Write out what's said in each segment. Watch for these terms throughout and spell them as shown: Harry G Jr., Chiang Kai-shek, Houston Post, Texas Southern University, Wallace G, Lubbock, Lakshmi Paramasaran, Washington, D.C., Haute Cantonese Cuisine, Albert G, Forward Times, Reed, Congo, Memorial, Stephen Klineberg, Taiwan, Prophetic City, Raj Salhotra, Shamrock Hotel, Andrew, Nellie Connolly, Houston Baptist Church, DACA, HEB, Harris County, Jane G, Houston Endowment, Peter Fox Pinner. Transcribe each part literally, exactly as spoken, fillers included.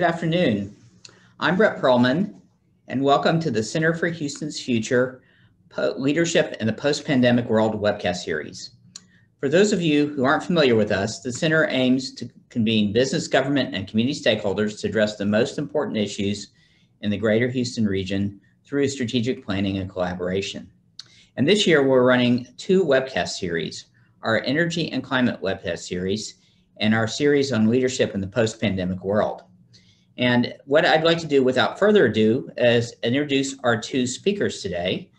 Good afternoon. I'm Brett Perlman, and welcome to the Center for Houston's Future, Leadership in the Post-Pandemic World webcast series. For those of you who aren't familiar with us, the center aims to convene business, government, and community stakeholders to address the most important issues in the greater Houston region through strategic planning and collaboration. And this year, we're running two webcast series, our Energy and Climate webcast series, and our series on leadership in the post-pandemic world. And what I'd like to do without further ado is introduce our two speakers today.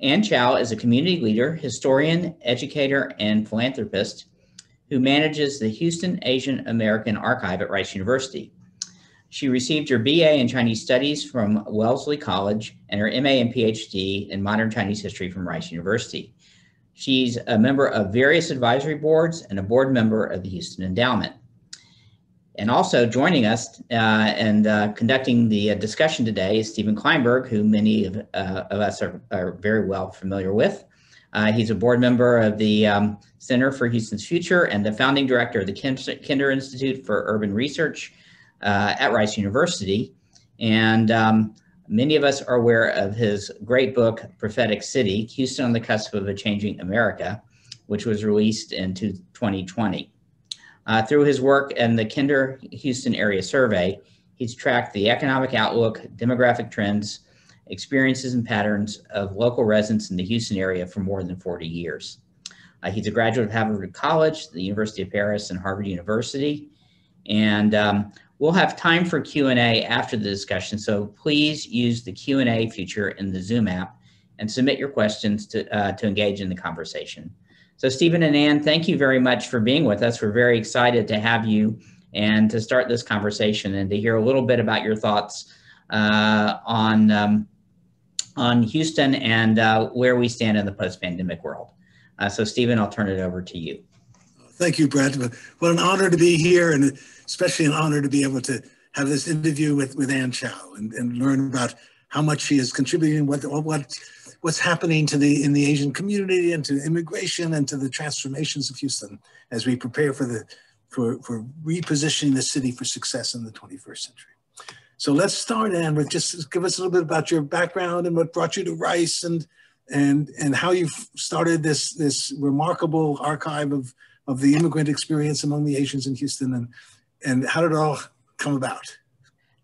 Anne Chao is a community leader, historian, educator, and philanthropist who manages the Houston Asian American Archive at Rice University. She received her B A in Chinese Studies from Wellesley College and her M A and P H D in Modern Chinese History from Rice University. She's a member of various advisory boards and a board member of the Houston Endowment. And also joining us uh, and uh, conducting the uh, discussion today is Stephen Klineberg, who many of, uh, of us are, are very well familiar with. Uh, he's a board member of the um, Center for Houston's Future and the founding director of the Kinder Institute for Urban Research uh, at Rice University. And um, many of us are aware of his great book, Prophetic City, Houston on the Cusp of a Changing America, which was released in twenty twenty. Uh, through his work in the Kinder Houston Area Survey, he's tracked the economic outlook, demographic trends, experiences, and patterns of local residents in the Houston area for more than forty years. Uh, he's a graduate of Harvard College, the University of Paris, and Harvard University. And um, we'll have time for Q and A after the discussion, so please use the Q and A feature in the Zoom app and submit your questions to, uh, to engage in the conversation. So Stephen and Anne, thank you very much for being with us. We're very excited to have you and to start this conversation and to hear a little bit about your thoughts uh, on, um, on Houston and uh, where we stand in the post-pandemic world. Uh, so Stephen, I'll turn it over to you. Thank you, Brett. What an honor to be here, and especially an honor to be able to have this interview with, with Anne Chao and, and learn about how much she is contributing, what, what what's happening to the in the Asian community and to immigration and to the transformations of Houston as we prepare for the for, for repositioning the city for success in the twenty-first century. So let's start, Anne, with just give us a little bit about your background and what brought you to Rice and and and how you've started this this remarkable archive of of the immigrant experience among the Asians in Houston, and and how did it all come about?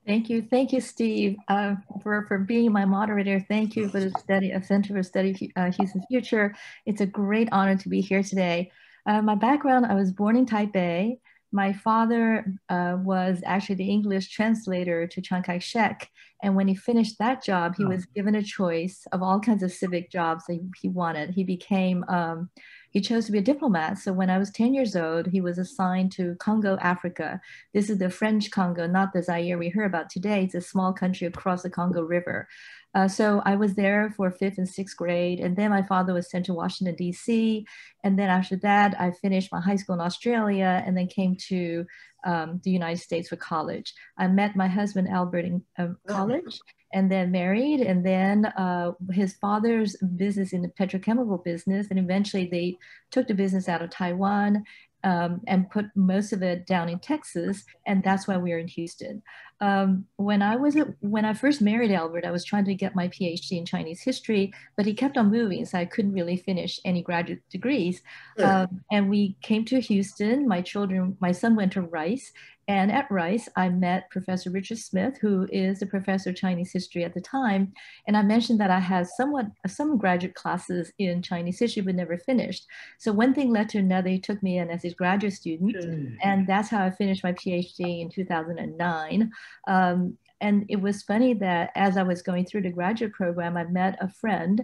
Thank you. Thank you, Steve, uh, for, for being my moderator. Thank you for the study of Center for Study uh, Houston's Future. It's a great honor to be here today. Uh, my background, I was born in Taipei. My father uh, was actually the English translator to Chiang Kai-shek. And when he finished that job, he was given a choice of all kinds of civic jobs that he wanted. He became, um, he chose to be a diplomat. So when I was ten years old, he was assigned to Congo, Africa. This is the French Congo, not the Zaire we hear about today. It's a small country across the Congo River. Uh, so I was there for fifth and sixth grade, and then my father was sent to Washington, D C, and then after that, I finished my high school in Australia and then came to um, the United States for college. I met my husband, Albert, in uh, college, and then married, and then uh, his father's business in the petrochemical business, and eventually they took the business out of Taiwan Um, and put most of it down in Texas, and that's why we're in Houston. Um, when I was when I first married Albert, I was trying to get my P H D in Chinese history, but he kept on moving, so I couldn't really finish any graduate degrees. Mm. Um, and we came to Houston. My children, my son went to Rice, and at Rice, I met Professor Richard Smith, who is the professor of Chinese history at the time. And I mentioned that I had somewhat some graduate classes in Chinese history, but never finished. So one thing led to another. He took me in as his graduate student, mm. and that's how I finished my P H D in two thousand nine. Um, and it was funny that as I was going through the graduate program, I met a friend,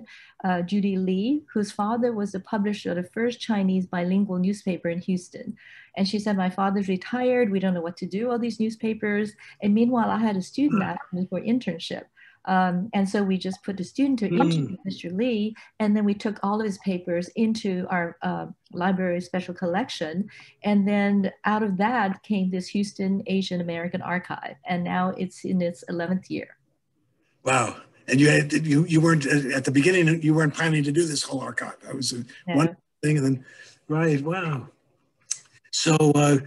uh, Judy Lee, whose father was the publisher of the first Chinese bilingual newspaper in Houston. And she said, my father's retired. We don't know what to do, all these newspapers. And meanwhile, I had a student ask me for internship. Um, and so we just put the student to interview mm. Mister Lee, and then we took all of his papers into our uh, library special collection. And then out of that came this Houston Asian American Archive, and now it's in its eleventh year. Wow. And you had, you, you weren't, at the beginning, you weren't planning to do this whole archive. That was a, yeah. one thing, and then, right, wow. So uh,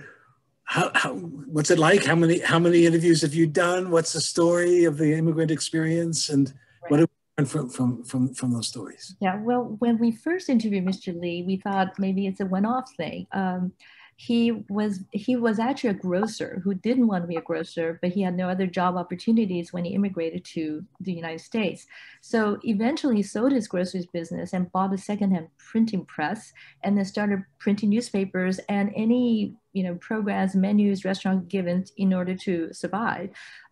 how, how, what's it like? How many, how many interviews have you done? What's the story of the immigrant experience? And right. what do we learn from, from, from, from those stories? Yeah, well, when we first interviewed Mister Lee, we thought maybe it's a one-off thing. Um, He was he was actually a grocer who didn't want to be a grocer, but he had no other job opportunities when he immigrated to the United States. So eventually he sold his groceries business and bought a secondhand printing press, and then started printing newspapers and any you know programs, menus, restaurant given in order to survive.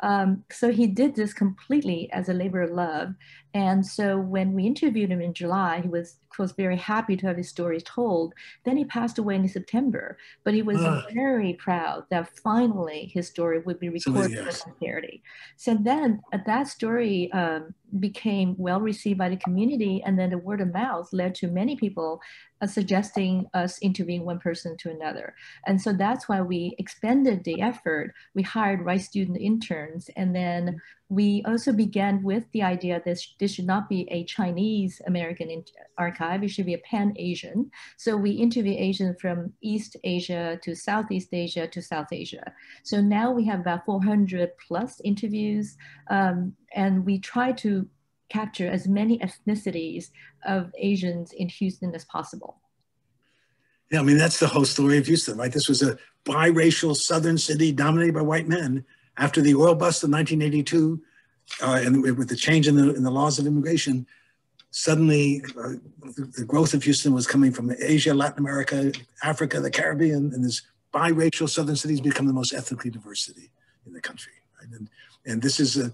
Um, so he did this completely as a labor of love. And so when we interviewed him in July, he was of course very happy to have his story told. Then he passed away in September. But he was uh, very proud that finally his story would be recorded for posterity. So then uh, that story um, became well received by the community, and then the word of mouth led to many people uh, suggesting us interviewing one person to another. And so that's why we expanded the effort. We hired Rice student interns, and then we also began with the idea that this should not be a Chinese American archive, it should be a Pan-Asian. So we interview Asians from East Asia to Southeast Asia to South Asia. So now we have about four hundred plus interviews, um, and we try to capture as many ethnicities of Asians in Houston as possible. Yeah, I mean, that's the whole story of Houston, right? This was a biracial southern city dominated by white men. After the oil bust of nineteen eighty-two, uh, and with the change in the, in the laws of immigration, suddenly uh, the, the growth of Houston was coming from Asia, Latin America, Africa, the Caribbean, and this biracial southern cities become the most ethnically diverse city in the country. Right? And, and this is a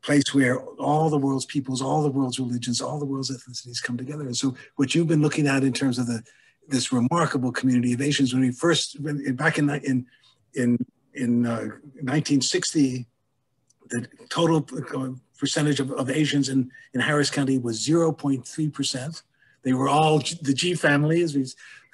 place where all the world's peoples, all the world's religions, all the world's ethnicities come together. And so what you've been looking at in terms of the this remarkable community of Asians, when we first, when, back in, in, in In uh, nineteen sixty, the total percentage of, of Asians in, in Harris County was zero point three percent. They were all G, the G family, as we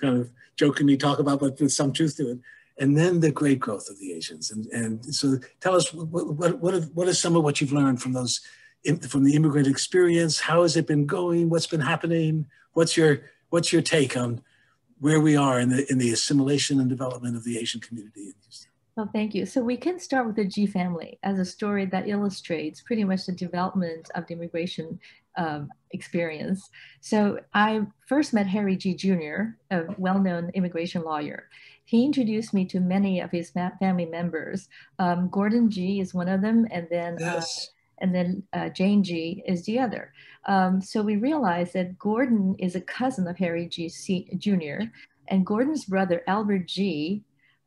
kind of jokingly talk about, but with some truth to it. And then the great growth of the Asians. And, and so tell us, what, what, what, have, what is some of what you've learned from those, from the immigrant experience? How has it been going? What's been happening? What's your, what's your take on where we are in the, in the assimilation and development of the Asian community in Houston? Well, thank you. So we can start with the G family as a story that illustrates pretty much the development of the immigration um, experience. So I first met Harry G. Junior, a well-known immigration lawyer. He introduced me to many of his family members. Um, Gordon G. is one of them, and then yes. uh, and then uh, Jane G. is the other. Um, so we realized that Gordon is a cousin of Harry G. Junior, and Gordon's brother, Albert G.,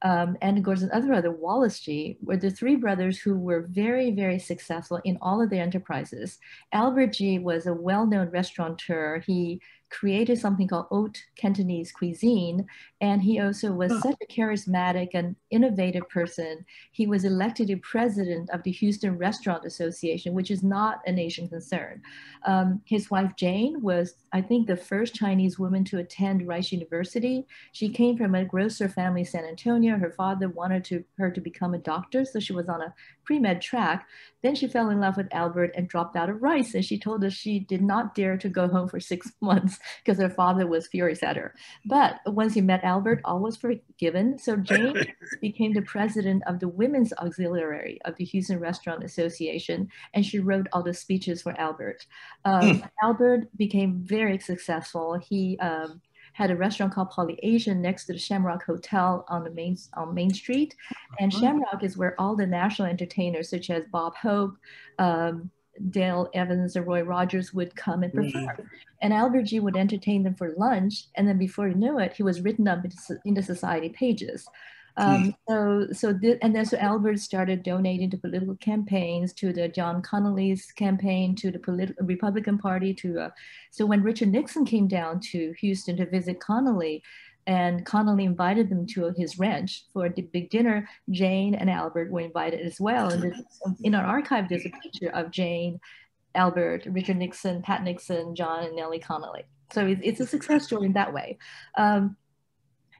Um, and of course, another brother, Wallace G., were the three brothers who were very, very successful in all of their enterprises. Albert G. was a well-known restaurateur. He created something called haute Cantonese cuisine, and he also was oh. such a charismatic and innovative person. He was elected the president of the Houston Restaurant Association, which is not an Asian concern. Um, his wife Jane was, I think, the first Chinese woman to attend Rice University. She came from a grocer family in San Antonio. Her father wanted to, her to become a doctor, so she was on a pre-med track. Then she fell in love with Albert and dropped out of Rice, and she told us she did not dare to go home for six months because her father was furious at her. But once he met Albert, all was forgiven. So Jane became the president of the Women's Auxiliary of the Houston Restaurant Association, and she wrote all the speeches for Albert. Um, mm. Albert became very successful. He um, had a restaurant called Polyasian next to the Shamrock Hotel on the main, on Main Street. And Shamrock is where all the national entertainers such as Bob Hope, um, Dale Evans or Roy Rogers would come and perform. Mm-hmm. And Albert G. would entertain them for lunch. And then before you knew it, he was written up in the society pages. Um, so, so th and then so Albert started donating to political campaigns, to the John Connolly's campaign, to the polit Republican Party. To uh, so when Richard Nixon came down to Houston to visit Connolly, and Connolly invited them to his ranch for a big dinner, Jane and Albert were invited as well. And in our archive, there's a picture of Jane, Albert, Richard Nixon, Pat Nixon, John, and Nellie Connolly. So it, it's a success story in that way. Um,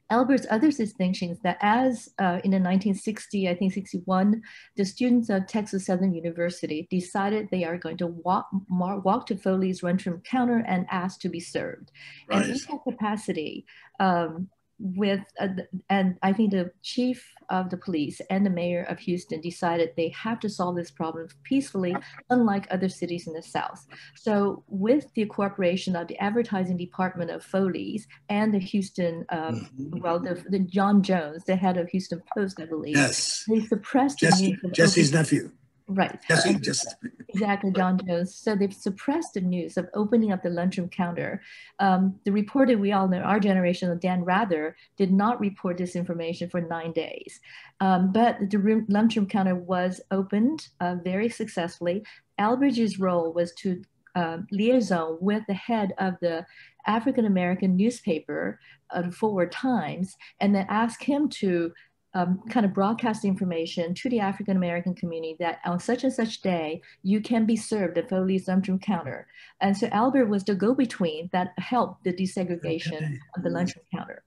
Albert's other distinctions that as uh, in the nineteen sixty, I think sixty-one, the students of Texas Southern University decided they are going to walk, walk to Foley's lunchroom counter and ask to be served. Right. And in that capacity, um, with, uh, and I think the chief of the police and the mayor of Houston decided they have to solve this problem peacefully, unlike other cities in the South. So with the cooperation of the advertising department of Foley's and the Houston, um, mm-hmm. well, the, the John Jones, the head of Houston Post, I believe, yes. they suppressed Jesse, the news of Jesse's open- nephew. Right. Jesse, Jesse. Exactly, John Jones. So they've suppressed the news of opening up the lunchroom counter. Um, the reporter we all know, our generation of Dan Rather, did not report this information for nine days. Um, but the room, lunchroom counter was opened uh, very successfully. Albert G's role was to uh, liaison with the head of the African-American newspaper, uh, Forward Times, and then ask him to Um, kind of broadcast information to the African-American community that on such and such day, you can be served at Foley's lunchroom counter. And so Albert was the go-between that helped the desegregation of the lunchroom counter.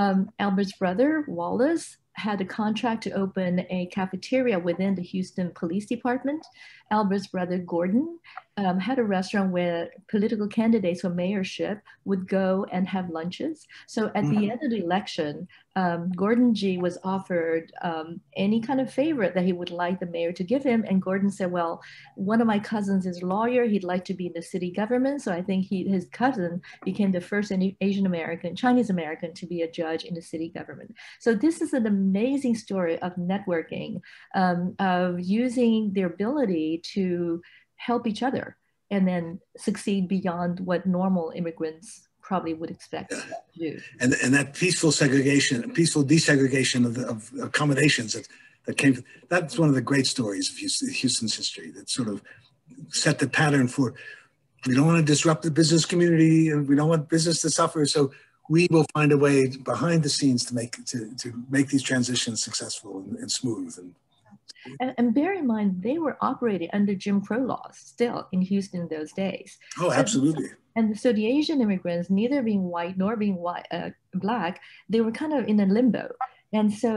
Um, Albert's brother, Wallace, had a contract to open a cafeteria within the Houston Police Department. Albert's brother, Gordon, um, had a restaurant where political candidates for mayorship would go and have lunches. So at mm-hmm. the end of the election, um, Gordon G was offered um, any kind of favor that he would like the mayor to give him. And Gordon said, well, one of my cousins is a lawyer. He'd like to be in the city government. So I think he, his cousin became the first Asian American, Chinese American to be a judge in the city government. So this is an amazing story of networking, um, of using their ability to help each other and then succeed beyond what normal immigrants probably would expect yeah. to do. And, and that peaceful segregation, peaceful desegregation of, the, of accommodations that, that came, from, that's one of the great stories of Houston, Houston's history that sort of set the pattern for, we don't want to disrupt the business community and we don't want business to suffer. So we will find a way behind the scenes to make, to, to make these transitions successful and, and smooth. And, And, and bear in mind, they were operating under Jim Crow laws still in Houston in those days. Oh, absolutely. So, and so the Asian immigrants, neither being white nor being white, uh, black, they were kind of in a limbo. And so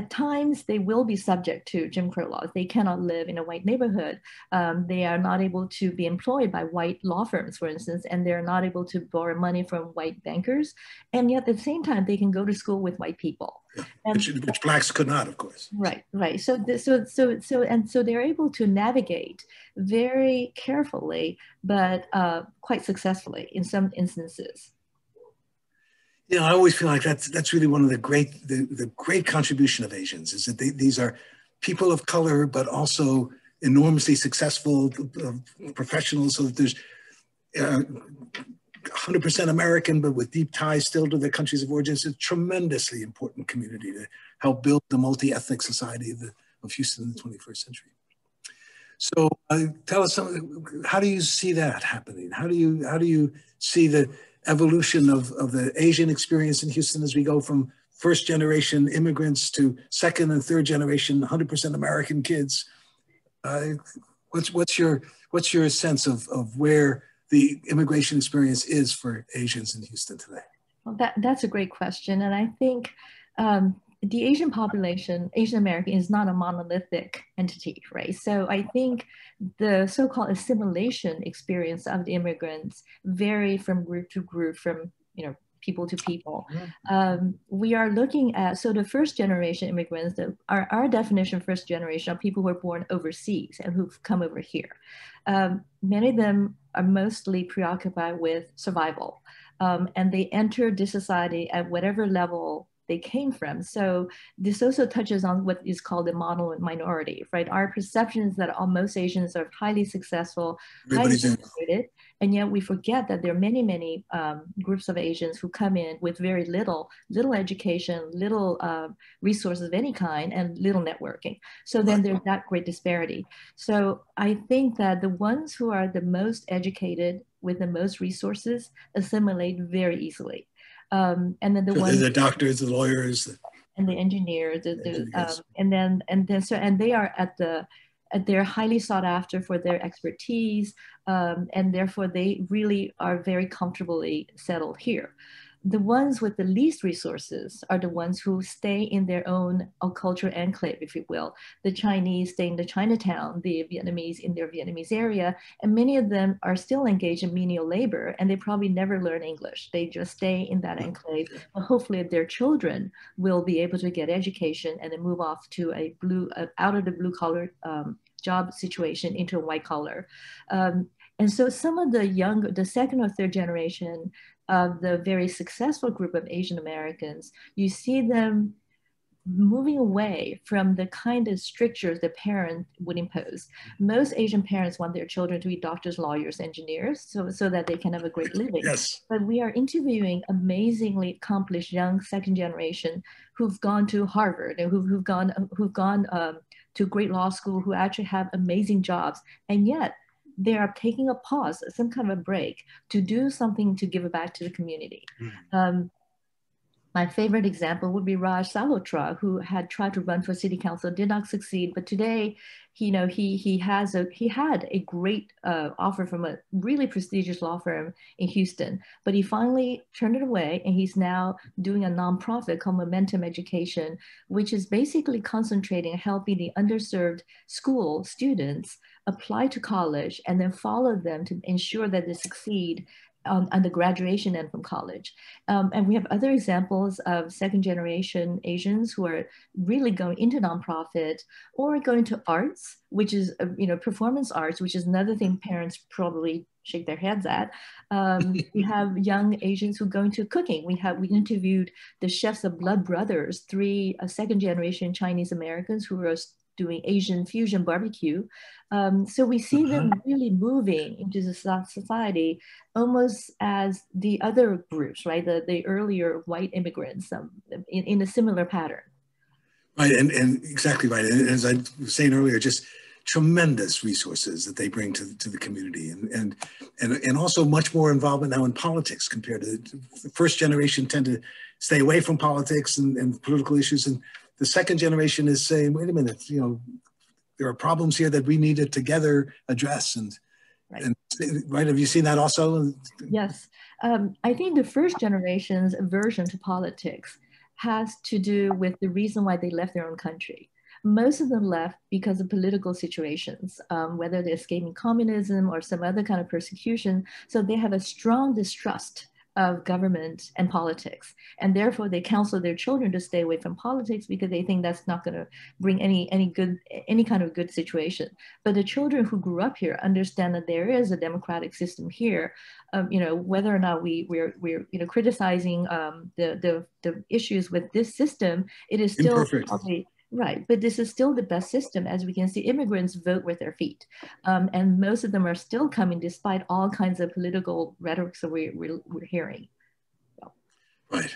at times they will be subject to Jim Crow laws. They cannot live in a white neighborhood. Um, they are not able to be employed by white law firms, for instance, and they're not able to borrow money from white bankers. And yet at the same time, they can go to school with white people. Yeah, and, which, which blacks could not, of course. Right, right. So, the, so, so, so, and so they're able to navigate very carefully, but uh, quite successfully in some instances. You know, I always feel like that's that's really one of the great the, the great contribution of Asians is that they, these are people of color, but also enormously successful uh, professionals. So that there's uh, one hundred percent American, but with deep ties still to their countries of origin. It's a tremendously important community to help build the multi-ethnic society of, the, of Houston in the twenty-first century. So uh, tell us something. How do you see that happening? How do you how do you see the evolution of, of the Asian experience in Houston as we go from first generation immigrants to second and third generation one hundred percent American kids? Uh, what's what's your what's your sense of of where the immigration experience is for Asians in Houston today? Well, that that's a great question, and I think um, the Asian population, Asian American, is not a monolithic entity, right? So I think the so-called assimilation experience of the immigrants vary from group to group, from, you know, people to people. Um, we are looking at, so the first generation immigrants, the, our, our definition of first generation are people who are born overseas and who've come over here. Um, many of them are mostly preoccupied with survival, um, and they enter this society at whatever level they came from. So this also touches on what is called the model minority, right? Our perception is that almost Asians are highly successful, highly educated, and yet we forget that there are many, many um, groups of Asians who come in with very little, little education, little uh, resources of any kind, and little networking. So then there's that great disparity. So I think that the ones who are the most educated with the most resources assimilate very easily. Um, and then the so ones, the doctors, the lawyers, the, and the engineers, the, the, engineers. Um, and then and then so and they are at the, at they're highly sought after for their expertise, um, and therefore they really are very comfortably settled here. the ones with the least resources are the ones who stay in their own culture enclave, if you will. The Chinese stay in the Chinatown, the Vietnamese in their Vietnamese area, and many of them are still engaged in menial labor, and they probably never learn English. They just stay in that enclave, but hopefully their children will be able to get education and then move off to a blue, uh, out of the blue collar um, job situation into a white collar. Um, and so some of the younger, the second or third generation of the very successful group of Asian Americans, you see them moving away from the kind of strictures the parent would impose. Most Asian parents want their children to be doctors, lawyers, engineers, so, so that they can have a great living. Yes. But we are interviewing amazingly accomplished young second generation who've gone to Harvard and who've, who've gone, who've gone um, to great law school, who actually have amazing jobs, and yet they are taking a pause, some kind of a break, to do something to give back to the community. Mm-hmm. um, My favorite example would be Raj Salhotra, who had tried to run for city council, did not succeed. But today, you know, he he has a he had a great uh, offer from a really prestigious law firm in Houston, but he finally turned it away, and he's now doing a nonprofit called Momentum Education, which is basically concentrating on helping the underserved school students apply to college and then follow them to ensure that they succeed on, on the graduation end from college. Um, and we have other examples of second generation Asians who are really going into nonprofit or going to arts, which is, uh, you know, performance arts, which is another thing parents probably shake their heads at. Um, we have young Asians who go into cooking. We have, we interviewed the chefs of Blood Brothers, three uh, second generation Chinese Americans who are doing Asian fusion barbecue. Um, so we see them really moving into the society almost as the other groups, right? The, the earlier white immigrants um, in, in a similar pattern. Right, and, and exactly right. And as I was saying earlier, just tremendous resources that they bring to, to the community, and, and, and, and also much more involvement now in politics compared to the first generation tend to stay away from politics and, and political issues. And the second generation is saying, wait a minute, you know, there are problems here that we need to together address. And right, and, right? Have you seen that also? Yes. Um, I think the first generation's aversion to politics has to do with the reason why they left their own country. Most of them left because of political situations, um, whether they're escaping communism or some other kind of persecution. So they have a strong distrust of government and politics, and therefore they counsel their children to stay away from politics because they think that's not going to bring any any good any kind of good situation. But the children who grew up here understand that there is a democratic system here. Um, you know, whether or not we we're we're you know criticizing um, the the the issues with this system, it is still probably, right, but this is still the best system. As we can see, immigrants vote with their feet. Um, and most of them are still coming despite all kinds of political rhetorics that we, we, we're hearing. So. Right.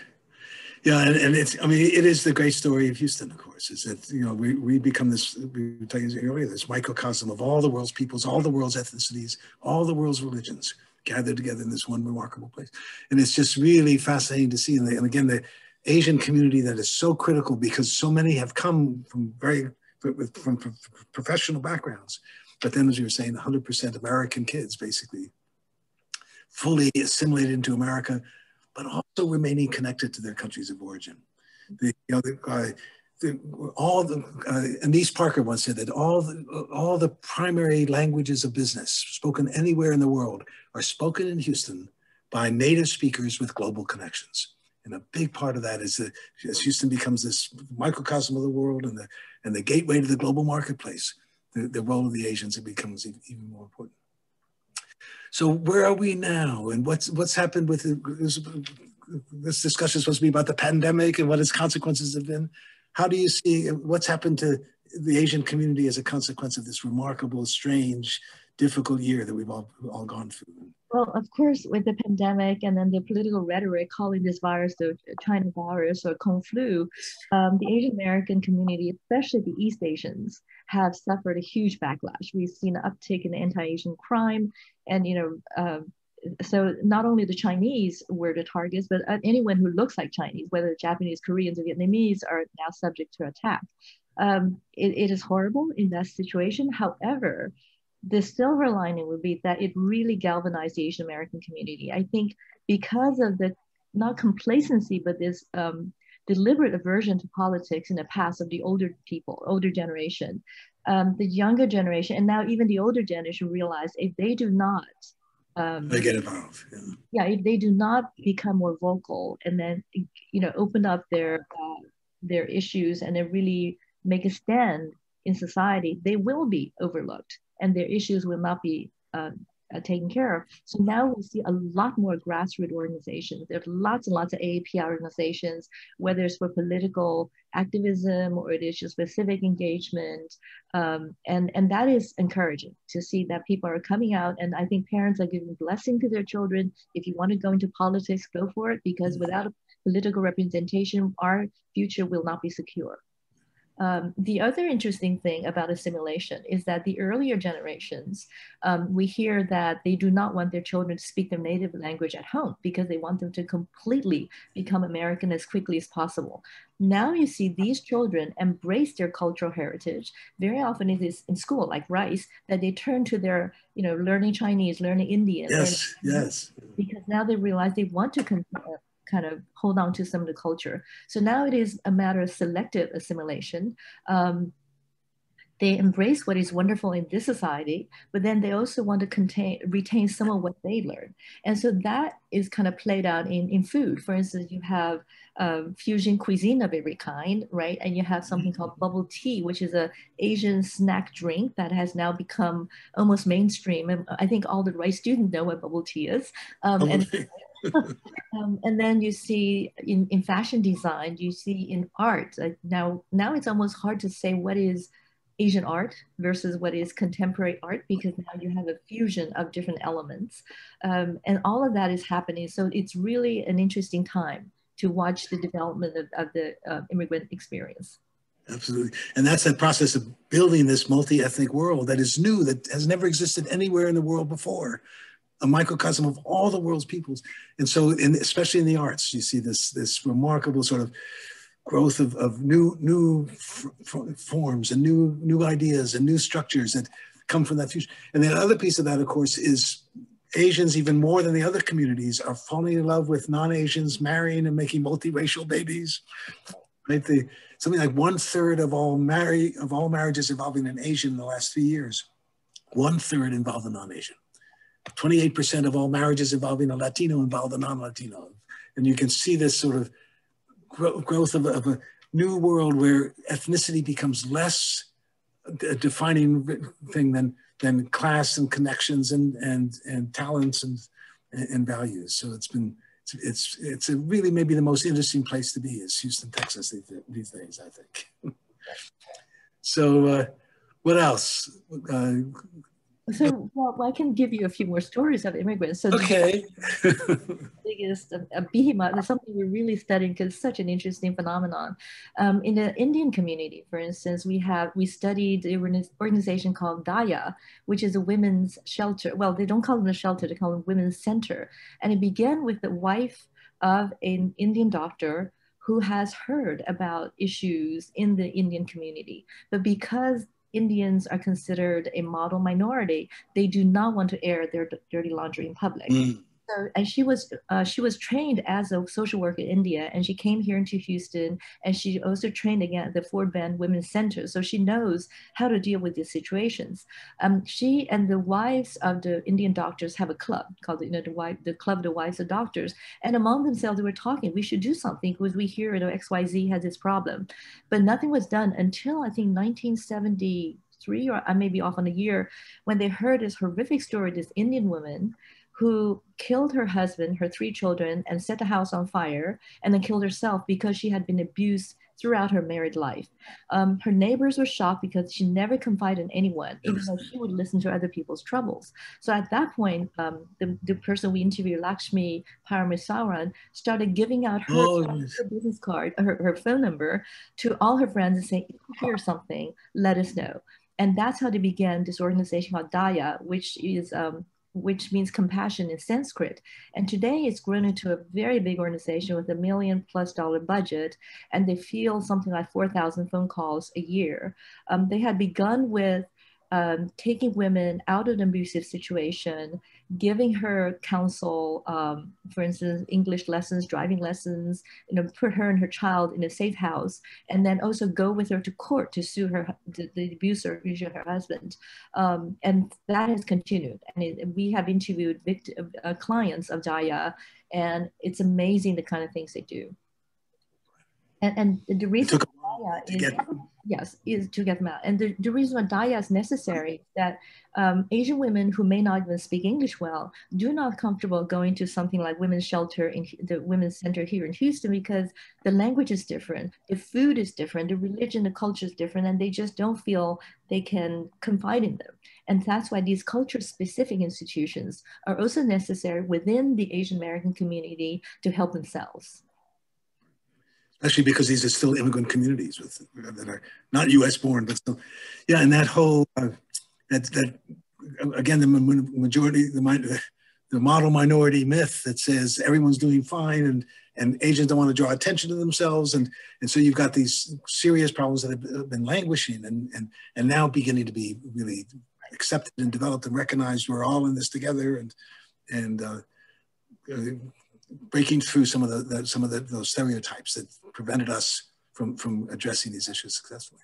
Yeah, and, and it's, I mean, it is the great story of Houston, of course, is that, you know, we, we become this, we were talking earlier, this microcosm of all the world's peoples, all the world's ethnicities, all the world's religions gathered together in this one remarkable place. And it's just really fascinating to see. And, they, and again, the Asian community that is so critical because so many have come from very with, from, from professional backgrounds, but then, as you were saying, one hundred percent American kids basically fully assimilated into America, but also remaining connected to their countries of origin. The, you know, the, uh, the, all the uh, Anise Parker once said that all the, all the primary languages of business spoken anywhere in the world are spoken in Houston by native speakers with global connections. And a big part of that is that as Houston becomes this microcosm of the world and the, and the gateway to the global marketplace, the, the role of the Asians, it becomes even more important. So where are we now? And what's, what's happened with the, this discussion is supposed to be about the pandemic and what its consequences have been. How do you see what's happened to the Asian community as a consequence of this remarkable, strange, difficult year that we've all, all gone through? Well, of course, with the pandemic and then the political rhetoric calling this virus the China virus or Kung flu, um, the Asian American community, especially the East Asians, have suffered a huge backlash. We've seen an uptick in anti-Asian crime, and you know, uh, so not only the Chinese were the targets, but anyone who looks like Chinese, whether Japanese, Koreans, or Vietnamese, are now subject to attack. Um, it, it is horrible in that situation. However, the silver lining would be that it really galvanized the Asian American community. I think because of the not complacency, but this um, deliberate aversion to politics in the past of the older people, older generation. Um, the younger generation, and now even the older generation, realize if they do not um, they get involved. Yeah. yeah, if they do not become more vocal and then, you know, open up their uh, their issues and then really make a stand in society, they will be overlooked and their issues will not be uh, taken care of. So now we see a lot more grassroots organizations. There's lots and lots of A A P organizations, whether it's for political activism or it is just for civic engagement. Um, and, and that is encouraging to see that people are coming out. And I think parents are giving blessing to their children. If you want to go into politics, go for it, because without a political representation, our future will not be secure. Um, the other interesting thing about assimilation is that the earlier generations, um, we hear that they do not want their children to speak their native language at home because they want them to completely become American as quickly as possible. Now you see these children embrace their cultural heritage. Very often it is in school, like Rice, that they turn to their, you know, learning Chinese, learning Indian. Yes, learning yes. Because now they realize they want to control, kind of hold on to some of the culture. So now it is a matter of selective assimilation. Um, they embrace what is wonderful in this society, but then they also want to contain, retain some of what they learn. And so that is kind of played out in, in food. For instance, you have um, fusion cuisine of every kind, right? And you have something called bubble tea, which is an Asian snack drink that has now become almost mainstream. And I think all the Rice students know what bubble tea is. Um, bubble and tea. um, and then you see in, in fashion design, you see in art, like now, now it's almost hard to say what is Asian art versus what is contemporary art, because now you have a fusion of different elements. Um, and all of that is happening. So it's really an interesting time to watch the development of, of the uh, immigrant experience. Absolutely. And that's that process of building this multi-ethnic world that is new, that has never existed anywhere in the world before. A microcosm of all the world's peoples. And so, in, especially in the arts, you see this, this remarkable sort of growth of, of new, new f f forms and new, new ideas and new structures that come from that fusion. And the other piece of that, of course, is Asians, even more than the other communities, are falling in love with non-Asians, marrying and making multiracial babies. Right? The, something like one third of all, marri of all marriages involving an Asian in the last three years, one third involved a non-Asian. twenty-eight percent of all marriages involving a Latino involved a non-Latino. And you can see this sort of gro growth of a, of a new world where ethnicity becomes less a defining thing than, than class and connections and, and, and talents and, and values. So it's been, it's, it's, it's a really maybe the most interesting place to be is Houston, Texas these days, I think. So uh, what else? Uh, So, well, I can give you a few more stories of immigrants. So okay. The biggest uh, a behemoth is something we're really studying because it's such an interesting phenomenon. Um, in the Indian community, for instance, we have we studied an organization called Daya, which is a women's shelter. Well, they don't call them a shelter; they call them women's center. And it began with the wife of an Indian doctor who has heard about issues in the Indian community, but because Indians are considered a model minority, they do not want to air their dirty laundry in public. Mm. So, and she was uh, she was trained as a social worker in India, and she came here into Houston, and she also trained again at the Fort Bend Women's Center. So she knows how to deal with these situations. Um, she and the wives of the Indian doctors have a club called you know the wife, the Club of the Wives of Doctors, and among themselves they were talking. We should do something because we hear you know X Y Z has this problem, but nothing was done until I think nineteen seventy-three, or I may be off on a year, when they heard this horrific story. This Indian woman who killed her husband, her three children, and set the house on fire, and then killed herself because she had been abused throughout her married life. Um, her neighbors were shocked because she never confided in anyone, even though she would listen to other people's troubles. So at that point, um, the, the person we interviewed, Lakshmi Paramasaran, started giving out her, oh, her business card, her, her phone number to all her friends and saying, if you hear something, let us know. And that's how they began this organization called Daya, which is, um, which means compassion in Sanskrit. And today it's grown into a very big organization with a million plus dollar budget. And they field something like four thousand phone calls a year. Um, they had begun with um, taking women out of an abusive situation giving her counsel, um, for instance, English lessons, driving lessons, you know, put her and her child in a safe house, and then also go with her to court to sue her, the, the abuser, usually her husband. Um, and that has continued. And it, we have interviewed victim, uh, clients of Daya, and it's amazing the kind of things they do. And, and the reason Daya is, get, yes, is to get them out. And the, the reason why Daya is necessary is that um, Asian women who may not even speak English well do not comfortable going to something like women's shelter in the women's center here in Houston, because the language is different, the food is different, the religion, the culture is different, and they just don't feel they can confide in them. And that's why these culture-specific institutions are also necessary within the Asian American community to help themselves. Especially because these are still immigrant communities with, that are not U S born, but still, yeah. And that whole, uh, that, that again, the majority, the, the model minority myth that says everyone's doing fine and, and Asians don't want to draw attention to themselves. And, and so you've got these serious problems that have been languishing and, and, and now beginning to be really accepted and developed and recognized. We're all in this together, and, and, uh, uh breaking through some of the, the some of the, those stereotypes that prevented us from from addressing these issues successfully.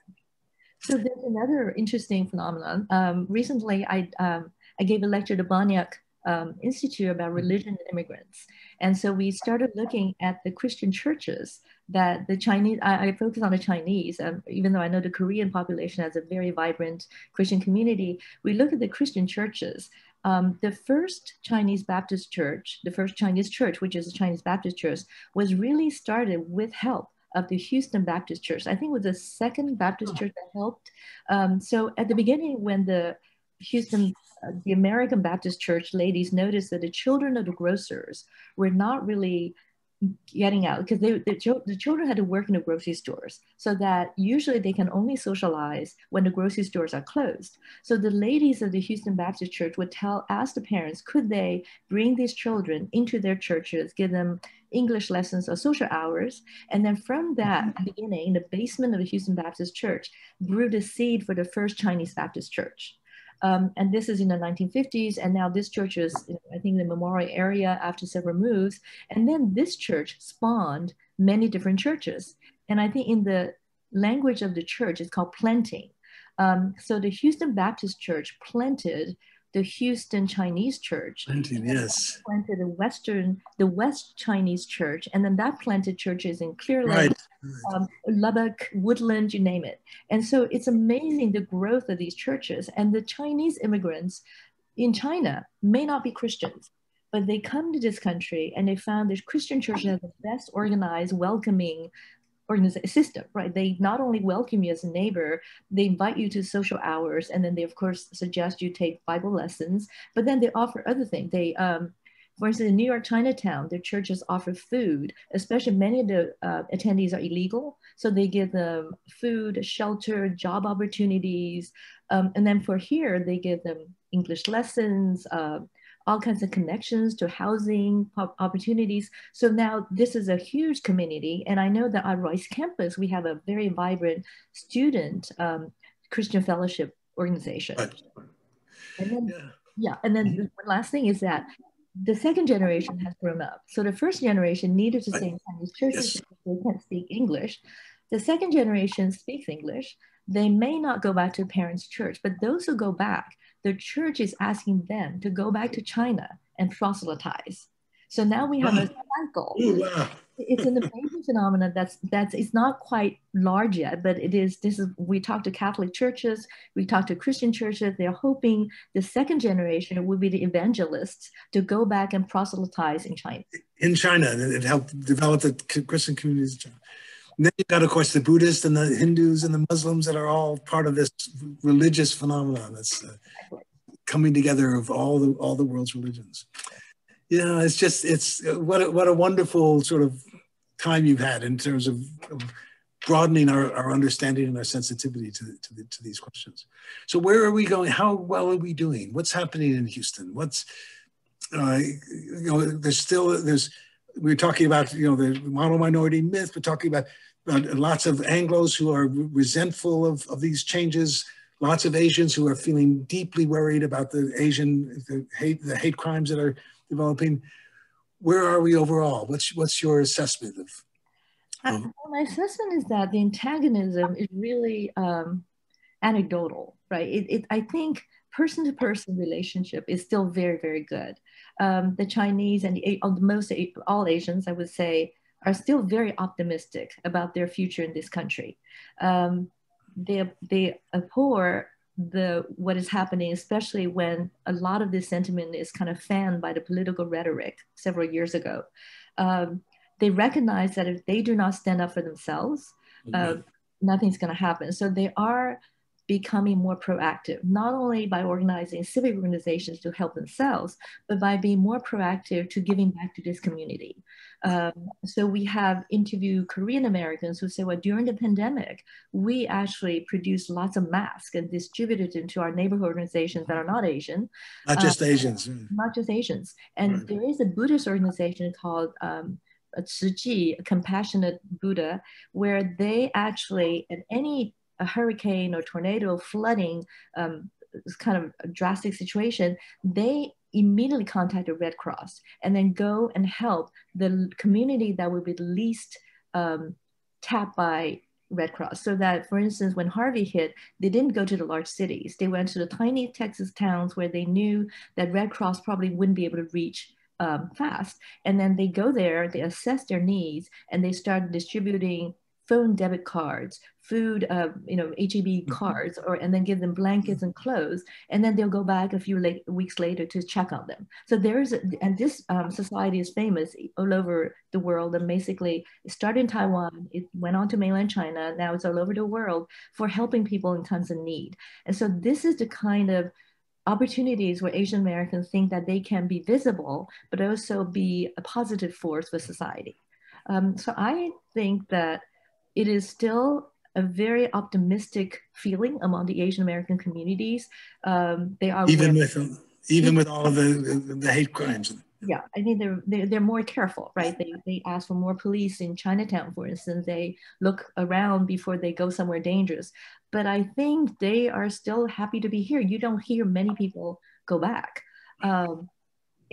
So there's another interesting phenomenon. Um, recently, I um, I gave a lecture to Boniak um, Institute about religion and immigrants, and so we started looking at the Christian churches that the Chinese. I, I focus on the Chinese, um, even though I know the Korean population has a very vibrant Christian community. We look at the Christian churches. Um, the first Chinese Baptist church, the first Chinese church, which is a Chinese Baptist church, was really started with help of the Houston Baptist Church. I think it was the second Baptist church that helped. Um, so at the beginning, when the Houston, uh, the American Baptist Church ladies noticed that the children of the grocers were not really getting out, because they, the, the children had to work in the grocery stores, so that usually they can only socialize when the grocery stores are closed. So the ladies of the Houston Baptist Church would tell, ask the parents, could they bring these children into their churches, give them English lessons or social hours. And then from that beginning, in the basement of the Houston Baptist Church grew the seed for the first Chinese Baptist Church. Um, and this is in the nineteen fifties, and now this church is, you know, I think, the Memorial area after several moves. And then this church spawned many different churches. And I think in the language of the church, it's called planting. Um, so the Houston Baptist Church planted the Houston Chinese Church. Planting, yes. Planted the Western, the West Chinese Church, and then that planted churches in Clear Lake, right. Um, Lubbock, Woodland, you name it. And so it's amazing the growth of these churches. And the Chinese immigrants in China may not be Christians, but they come to this country and they found that Christian churches are the best organized, welcoming system, right? They not only welcome you as a neighbor, they invite you to social hours, and then they, of course, suggest you take Bible lessons, but then they offer other things. They, um, for instance, in New York Chinatown, their churches offer food, especially many of the uh, attendees are illegal, so they give them food, shelter, job opportunities, um, and then for here, they give them English lessons, uh, all kinds of connections to housing opportunities. So now this is a huge community. And I know that on Rice campus, we have a very vibrant student um, Christian fellowship organization. Right. And then, yeah. yeah, and then the last thing is that the second generation has grown up. So the first generation needed to stay in Chinese churches, yes. They can't speak English. The second generation speaks English. They may not go back to parents' church, but those who go back, the church is asking them to go back to China and proselytize. So now we have a cycle. It's an amazing phenomenon that's, that's, it's not quite large yet, but it is, this is, we talk to Catholic churches, we talk to Christian churches, they're hoping the second generation will be the evangelists to go back and proselytize in China. In China, it helped develop the Christian communities in China. And then you've got, of course, the Buddhists and the Hindus and the Muslims that are all part of this religious phenomenon that's uh, coming together of all the all the world's religions. Yeah, it's just it's what a, what a wonderful sort of time you've had in terms of, of broadening our, our understanding and our sensitivity to to, the, to these questions. So where are we going? How well are we doing? What's happening in Houston? What's uh, you know there's still there's we're talking about you know the model minority myth. We're talking about Uh, lots of Anglos who are resentful of, of these changes, lots of Asians who are feeling deeply worried about the Asian, the hate, the hate crimes that are developing. Where are we overall? What's, what's your assessment of? Um, uh, my assessment is that the antagonism is really um, anecdotal, right? It, it, I think person-to-person relationship is still very, very good. Um, the Chinese and the, most all Asians, I would say, are still very optimistic about their future in this country. Um, they, they abhor the, what is happening, especially when a lot of this sentiment is kind of fanned by the political rhetoric several years ago. Um, they recognize that if they do not stand up for themselves, mm-hmm. uh, nothing's gonna happen. So they are becoming more proactive, not only by organizing civic organizations to help themselves, but by being more proactive to giving back to this community. Um, so we have interviewed Korean Americans who say, well, during the pandemic, we actually produced lots of masks and distributed them to our neighborhood organizations that are not Asian. Not um, just Asians. Not just Asians. And right. There is a Buddhist organization called um, Shiji, a Compassionate Buddha, where they actually, at any a hurricane or tornado, flooding, um, kind of a drastic situation, they immediately contact the Red Cross and then go and help the community that would be the least um, tapped by Red Cross. So that, for instance, when Harvey hit, they didn't go to the large cities. They went to the tiny Texas towns where they knew that Red Cross probably wouldn't be able to reach um, fast. And then they go there, they assess their needs, and they start distributing phone debit cards, food, uh, you know, H E B cards, or and then give them blankets and clothes, and then they'll go back a few late, weeks later to check on them. So there is, a, and this um, society is famous all over the world, and basically it started in Taiwan, it went on to mainland China, now it's all over the world for helping people in times of need. And so this is the kind of opportunities where Asian Americans think that they can be visible, but also be a positive force for society. Um, so I think that it is still a very optimistic feeling among the Asian American communities. Um, they are even with um, even with all of the, the, the hate crimes. Yeah, I think they're, they're they're more careful, right? They they ask for more police in Chinatown, for instance. They look around before they go somewhere dangerous. But I think they are still happy to be here. You don't hear many people go back. Um,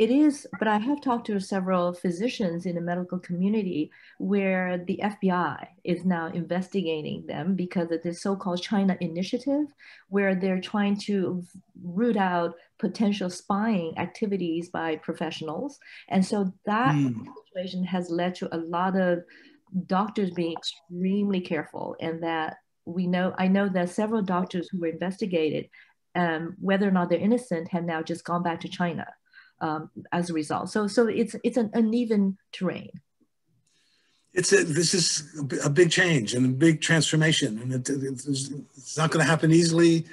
It is, but I have talked to several physicians in the medical community where the F B I is now investigating them because of this so-called China initiative, where they're trying to root out potential spying activities by professionals. And so that mm. situation has led to a lot of doctors being extremely careful, and that we know, I know that several doctors who were investigated, um, whether or not they're innocent, have now just gone back to China. Um, as a result, so so it's it's an uneven terrain. It's a, this is a big change and a big transformation, and it, it's, it's not going to happen easily.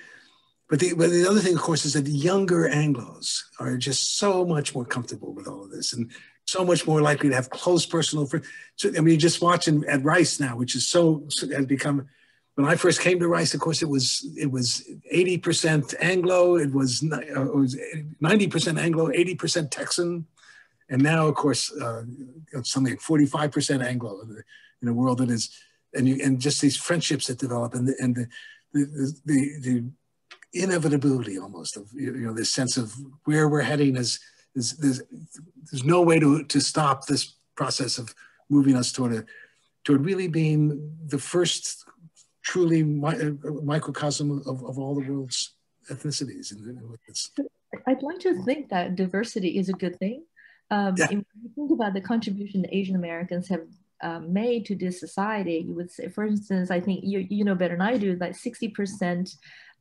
But the but the other thing, of course, is that the younger Anglos are just so much more comfortable with all of this, and so much more likely to have close personal friends. So, I mean, just watching at Rice now, which is so has become. When I first came to Rice, of course, it was it was eighty percent Anglo, it was ninety percent Anglo, eighty percent Texan, and now, of course, uh, something like forty-five percent Anglo in a world that is, and you, and just these friendships that develop, and the, and the the the, the inevitability almost of, you know, this sense of where we're heading is is there's there's no way to to stop this process of moving us toward a toward really being the first truly my, uh, microcosm of, of all the world's ethnicities. I'd like to think that diversity is a good thing. Um, yeah. If you think about the contribution that Asian Americans have uh, made to this society, you would say, for instance, I think you, you know better than I do, that sixty percent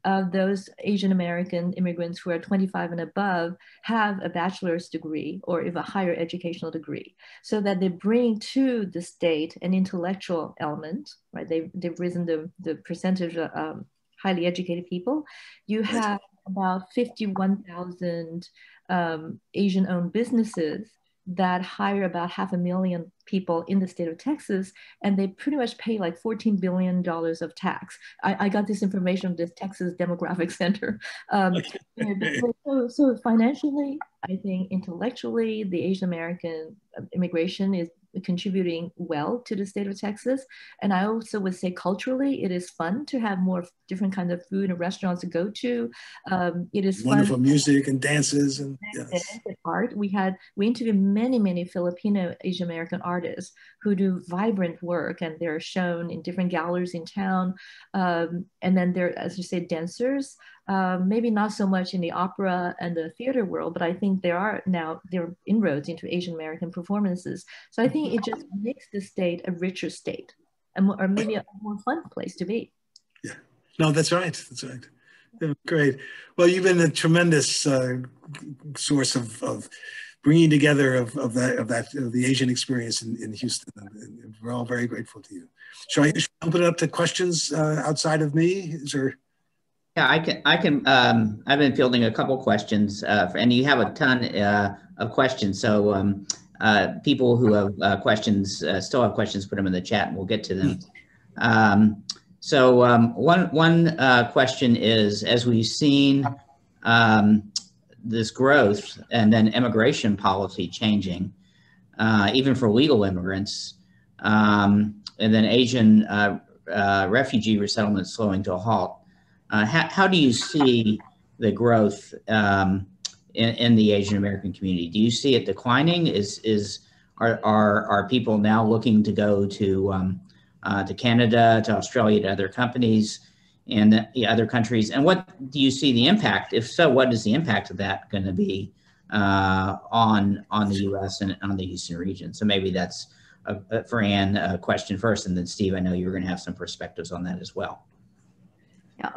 of those Asian American immigrants who are twenty-five and above have a bachelor's degree or if a higher educational degree, so that they bring to the state an intellectual element, right? They've, they've risen the, the percentage of um, highly educated people. You have about fifty-one thousand um, Asian-owned businesses that hire about half a million people in the state of Texas, and they pretty much pay like fourteen billion dollars of tax. I, I got this information from this Texas Demographic Center. Um, okay. you know, so, so financially, I think intellectually, the Asian American immigration is contributing well to the state of Texas. And I also would say culturally, it is fun to have more different kinds of food and restaurants to go to. Um, it is wonderful fun. Music and dances and, and yes. art. We had, we interviewed many, many Filipino Asian American artists who do vibrant work, and they're shown in different galleries in town. Um, and then they're, as you say, dancers. Uh, maybe not so much in the opera and the theater world, but I think there are now there are inroads into Asian American performances. So I think it just makes the state a richer state, and or maybe a more fun place to be. Yeah, no, that's right. That's right. Yeah, great. Well, you've been a tremendous uh, source of, of bringing together of, of that of that of the Asian experience in, in Houston. And we're all very grateful to you. Should I, should I open it up to questions uh, outside of me? Is there? Yeah, I can, I can, um, I've been fielding a couple questions, uh, for, and you have a ton uh, of questions. So um, uh, people who have uh, questions, uh, still have questions, put them in the chat and we'll get to them. Um, so um, one, one uh, question is, as we've seen um, this growth and then immigration policy changing, uh, even for legal immigrants, um, and then Asian uh, uh, refugee resettlement slowing to a halt, Uh, how, how do you see the growth um, in, in the Asian American community? Do you see it declining? Is is are are, are people now looking to go to um, uh, to Canada, to Australia, to other companies, and the other countries? And what do you see the impact? If so, what is the impact of that going to be uh, on on the U S and on the Houston region? So maybe that's a, a, for Anne a question first, and then Steve, I know you're going to have some perspectives on that as well.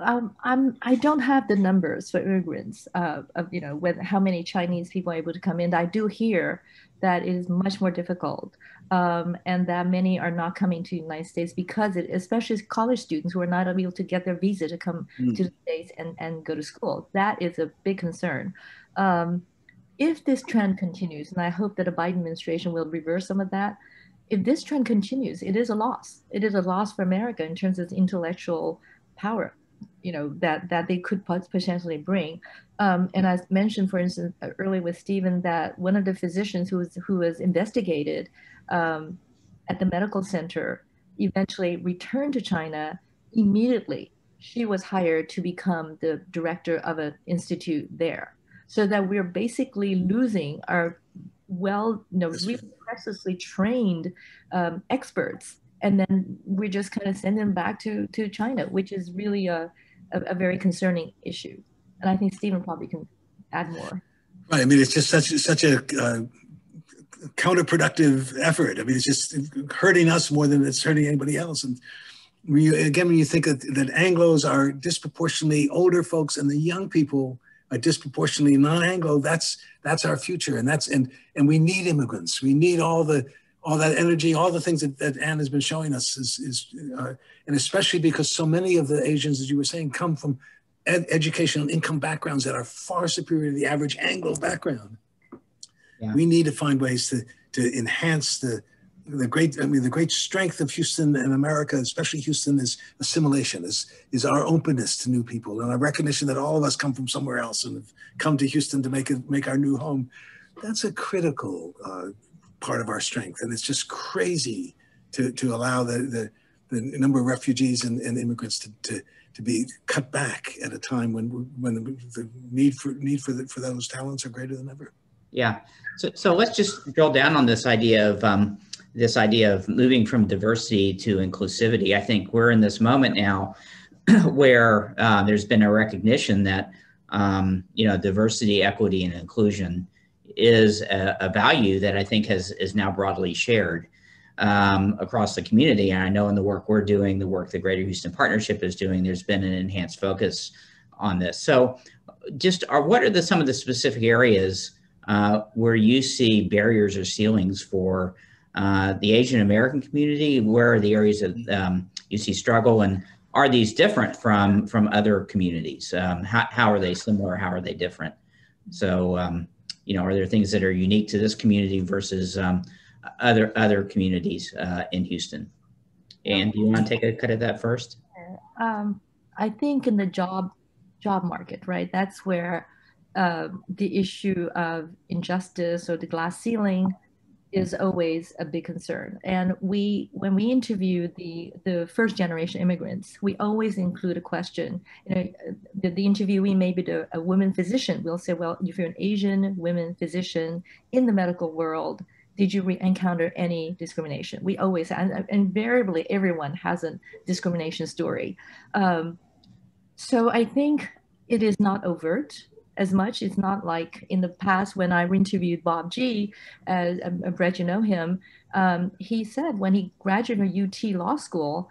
Um, I'm, I don't have the numbers for immigrants uh, of, you know, whether, how many Chinese people are able to come in. I do hear that it is much more difficult um, and that many are not coming to the United States because it, especially college students who are not able to get their visa to come mm. to the States and, and go to school. That is a big concern. Um, if this trend continues, and I hope that the Biden administration will reverse some of that, if this trend continues, it is a loss. It is a loss for America in terms of intellectual power, you know, that, that they could potentially bring. Um, and I mentioned, for instance, earlier with Stephen, that one of the physicians who was, who was investigated um, at the medical center eventually returned to China. Immediately, she was hired to become the director of an institute there. So that we're basically losing our well, you know, really preciously trained um, experts. And then we just kind of send them back to, to China, which is really a, a, a very concerning issue. And I think Stephen probably can add more. Right. I mean, it's just such, such a uh, counterproductive effort. I mean, it's just hurting us more than it's hurting anybody else. And when you, again, when you think that, that Anglos are disproportionately older folks and the young people are disproportionately non-Anglo, that's, that's our future. And, that's, and, and we need immigrants. We need all the... all that energy, all the things that, that Anne has been showing us is, is uh, and especially because so many of the Asians, as you were saying, come from ed educational income backgrounds that are far superior to the average Anglo background. Yeah. We need to find ways to, to enhance the, the great, I mean, the great strength of Houston and America, especially Houston, is assimilation, is, is our openness to new people and our recognition that all of us come from somewhere else and have come to Houston to make it, make our new home. That's a critical uh, part of our strength, and it's just crazy to, to allow the, the, the number of refugees and, and immigrants to, to, to be cut back at a time when, when the, the need, for, need for, the, for those talents are greater than ever. Yeah, so, so let's just drill down on this idea of um, this idea of moving from diversity to inclusivity. I think we're in this moment now where uh, there's been a recognition that um, you know, diversity, equity, and inclusion is a, a value that I think has is now broadly shared um, across the community. And I know in the work we're doing, the work the Greater Houston Partnership is doing, there's been an enhanced focus on this. So just are, what are the, some of the specific areas uh, where you see barriers or ceilings for uh, the Asian American community? Where are the areas that um, you see struggle, and are these different from, from other communities? Um, how, how are they similar? How are they different? So, um, you know, are there things that are unique to this community versus um, other other communities uh, in Houston? And do you want to take a cut at that first? Um, I think in the job job market, right? That's where uh, the issue of injustice or the glass ceiling is always a big concern. And we, when we interview the, the first generation immigrants, we always include a question. You know, the, the interviewee may be the, a woman physician. We'll say, well, if you're an Asian women physician in the medical world, did you re encounter any discrimination? We always, and invariably everyone has a discrimination story. Um, so I think it is not overt as much. It's not like in the past when I interviewed Bob G, as uh, uh, Brett, you know him, um, he said when he graduated U T Law School,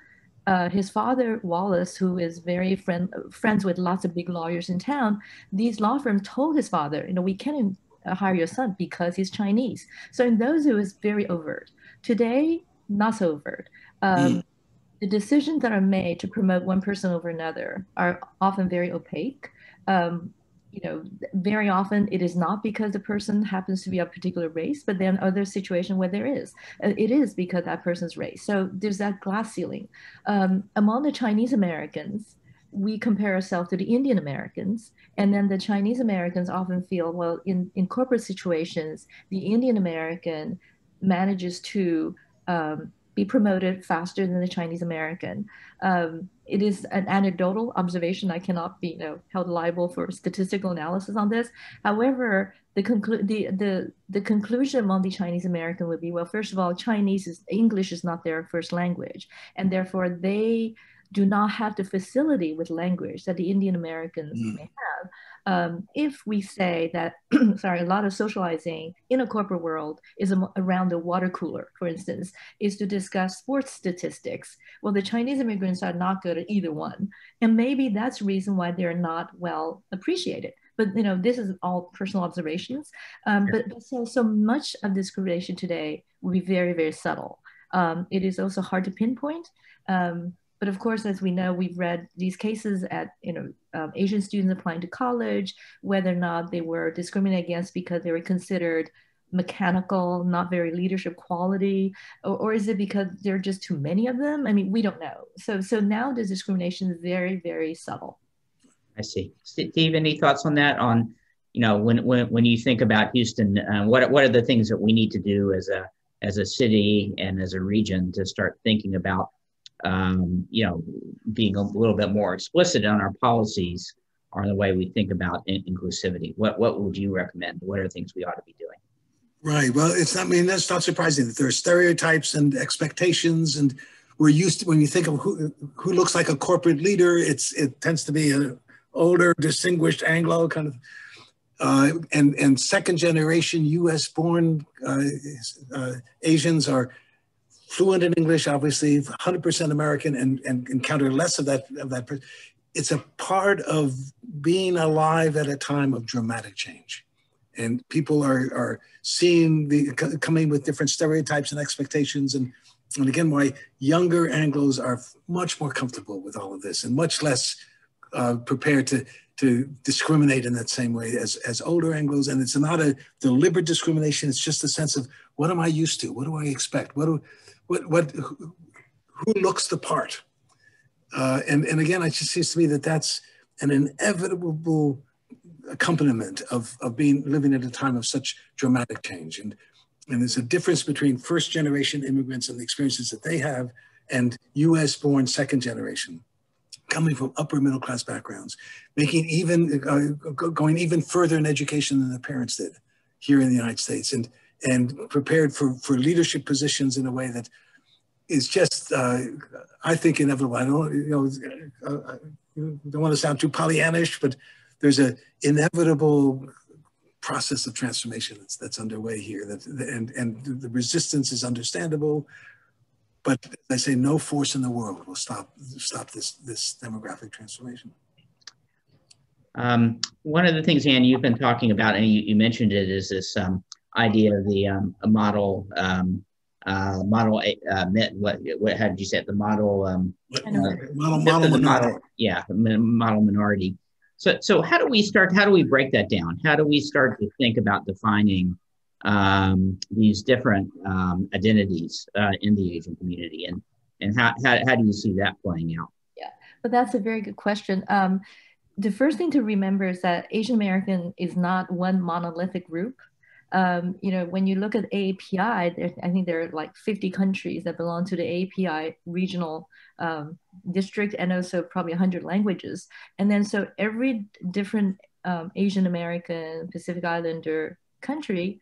uh, his father, Wallace, who is very friend, friends with lots of big lawyers in town, these law firms told his father, you know, we can't uh, hire your son because he's Chinese. So in those, it was very overt. Today, not so overt. Um, mm. The decisions that are made to promote one person over another are often very opaque. Um, You know, very often it is not because the person happens to be a particular race, but then other situation where there is, it is because that person's race. So there's that glass ceiling. Um, among the Chinese Americans, we compare ourselves to the Indian Americans, and then the Chinese Americans often feel, well, in, in corporate situations, the Indian American manages to um, be promoted faster than the Chinese American. Um, It is an anecdotal observation. I cannot be you know, held liable for statistical analysis on this. However, the, conclu the, the, the conclusion among the Chinese American would be, well, first of all, Chinese is, English is not their first language, and therefore they do not have the facility with language that the Indian Americans mm. may have. Um, if we say that, sorry, a lot of socializing in a corporate world is around the water cooler, for instance, is to discuss sports statistics. Well, the Chinese immigrants are not good at either one. And maybe that's the reason why they're not well appreciated. But, you know, this is all personal observations. Um, yeah. But, but so, so much of discrimination today will be very, very subtle. Um, it is also hard to pinpoint. Um, But of course, as we know, we've read these cases at, you know, um, Asian students applying to college, whether or not they were discriminated against because they were considered mechanical, not very leadership quality, or, or is it because there are just too many of them? I mean, we don't know. So, so now the discrimination is very, very subtle. I see. Steve, any thoughts on that? On, you know, when when when you think about Houston, uh, what what are the things that we need to do as a as a city and as a region to start thinking about? Um, you know, being a little bit more explicit on our policies or the way we think about in inclusivity. What what would you recommend? What are things we ought to be doing? Right. Well, it's not, I mean, that's not surprising that there are stereotypes and expectations, and we're used to, when you think of who who looks like a corporate leader, it's it tends to be an older, distinguished Anglo kind of, uh, and and second generation U S born uh, uh, Asians are fluent in English, obviously, one hundred percent American, and, and encounter less of that. Of that. It's a part of being alive at a time of dramatic change. And people are, are seeing, the coming with different stereotypes and expectations. And, and again, why younger Anglos are much more comfortable with all of this and much less uh, prepared to, to discriminate in that same way as, as older Anglos. And it's not a deliberate discrimination. It's just a sense of, what am I used to? What do I expect? What do What, what, who, who looks the part? Uh, and, and again, it just seems to me that that's an inevitable accompaniment of, of being, living at a time of such dramatic change. And, and there's a difference between first generation immigrants and the experiences that they have and U S born second generation, coming from upper middle class backgrounds, making even, uh, going even further in education than their parents did here in the United States. And, and prepared for, for leadership positions in a way that is just, uh, I think, inevitable. I don't, you know, I don't want to sound too Pollyannish, but there's an inevitable process of transformation that's, that's underway here. That, and, and the resistance is understandable, but I say no force in the world will stop, stop this, this demographic transformation. Um, one of the things, Anne, you've been talking about, and you, you mentioned it, is this um, idea of the um, model, um, uh, model, uh, what, what, how did you say it? The model, um, uh, model, model, the model, yeah, model minority. So, so how do we start, how do we break that down? How do we start to think about defining um, these different um, identities uh, in the Asian community, and, and how, how, how do you see that playing out? Yeah, but that's a very good question. Um, the first thing to remember is that Asian American is not one monolithic group. um, you know, when you look at A A P I, there, I think there are like fifty countries that belong to the A A P I regional um, district, and also probably one hundred languages. And then so every different um, Asian American, Pacific Islander country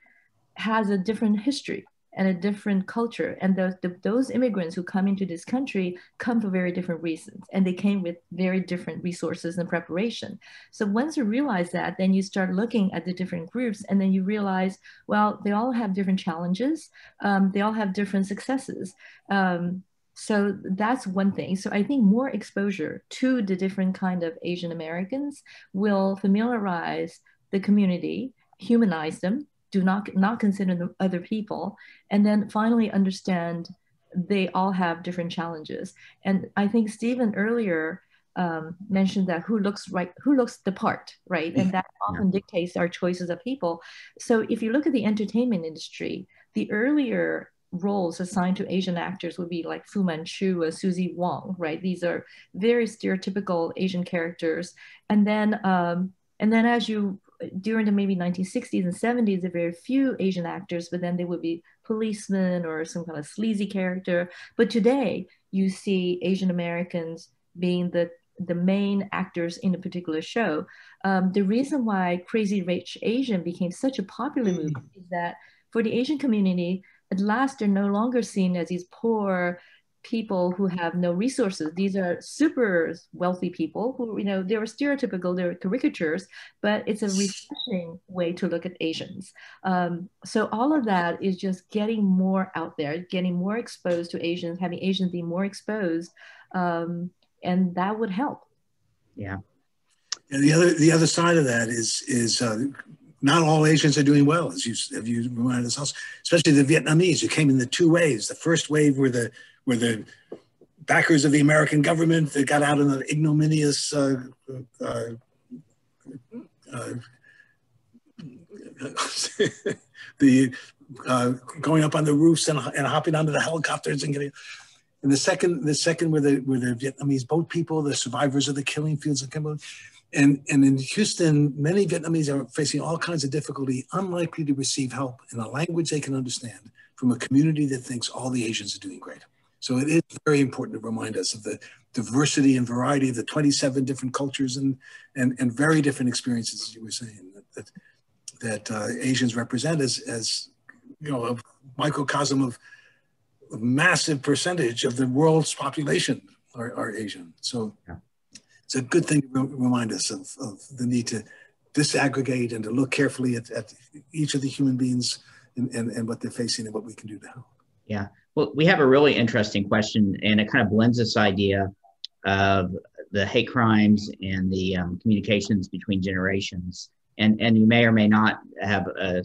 has a different history and a different culture. And those, the, those immigrants who come into this country come for very different reasons, and they came with very different resources and preparation. So once you realize that, then you start looking at the different groups, and then you realize, well, they all have different challenges. Um, they all have different successes. Um, so that's one thing. So I think more exposure to the different kind of Asian Americans will familiarize the community, humanize them, do not, not consider them other people, and then finally understand they all have different challenges. And I think Stephen earlier um, mentioned that who looks right, who looks the part, right? And that often dictates our choices of people. So if you look at the entertainment industry, the earlier roles assigned to Asian actors would be like Fu Manchu or Suzy Wong, right? These are very stereotypical Asian characters. And then, um, and then as you during the maybe nineteen sixties and seventies, there were very few Asian actors, but then they would be policemen or some kind of sleazy character. But today, you see Asian Americans being the, the main actors in a particular show. Um, the reason why Crazy Rich Asian became such a popular movie is that for the Asian community, at last, they're no longer seen as these poor people who have no resources. These are super wealthy people who, you know, they were stereotypical, they were caricatures, but it's a refreshing way to look at Asians. Um, so all of that is just getting more out there, getting more exposed to Asians, having Asians be more exposed, um, and that would help. Yeah. And the other, the other side of that is, is uh, not all Asians are doing well, as you, as you reminded us also, especially the Vietnamese who came in the two waves. The first wave were the were the backers of the American government that got out in an ignominious uh, uh, uh, the uh, going up on the roofs and, and hopping onto the helicopters and getting. And the second, the second were the were the Vietnamese boat people, the survivors of the killing fields of Cambodia. And, and in Houston, many Vietnamese are facing all kinds of difficulty, unlikely to receive help in a language they can understand from a community that thinks all the Asians are doing great. So it is very important to remind us of the diversity and variety of the twenty-seven different cultures and, and, and very different experiences, as you were saying, that, that, that uh, Asians represent as, as, you know, a microcosm of a massive percentage of the world's population are, are Asian. So yeah. It's a good thing to remind us of, of the need to disaggregate and to look carefully at, at each of the human beings and, and, and what they're facing and what we can do to help. Yeah. Well, we have a really interesting question, and it kind of blends this idea of the hate crimes and the um, communications between generations. And, and you may or may not have a,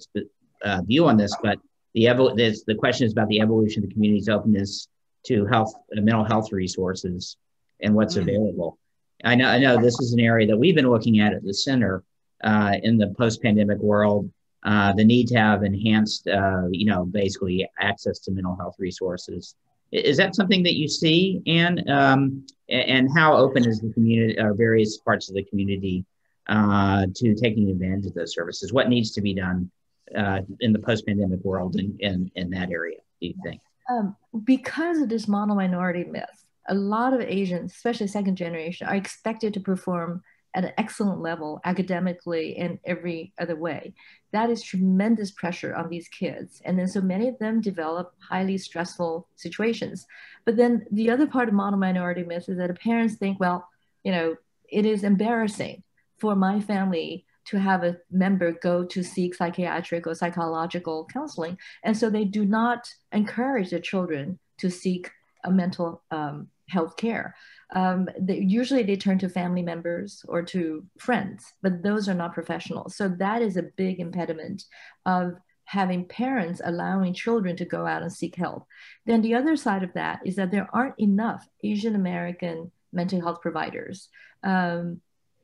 a view on this, but the, evo this, the question is about the evolution of the community's openness to health, uh, mental health resources and what's mm-hmm. available. I know, I know this is an area that we've been looking at at the center uh, in the post-pandemic world, uh, the need to have enhanced, uh, you know, basically access to mental health resources. Is that something that you see, Anne? Um, and how open is the community, uh, various parts of the community uh, to taking advantage of those services? What needs to be done uh, in the post-pandemic world in, in, in that area, do you think? Um, because of this model minority myth, a lot of Asians, especially second generation, are expected to perform at an excellent level academically and every other way. That is tremendous pressure on these kids. And then so many of them develop highly stressful situations. But then the other part of model minority myth is that the parents think, well, you know, it is embarrassing for my family to have a member go to seek psychiatric or psychological counseling. And so they do not encourage their children to seek a mental um, health care. Um, they, usually they turn to family members or to friends, but those are not professionals. So that is a big impediment of having parents allowing children to go out and seek help. Then the other side of that is that there aren't enough Asian American mental health providers. Um,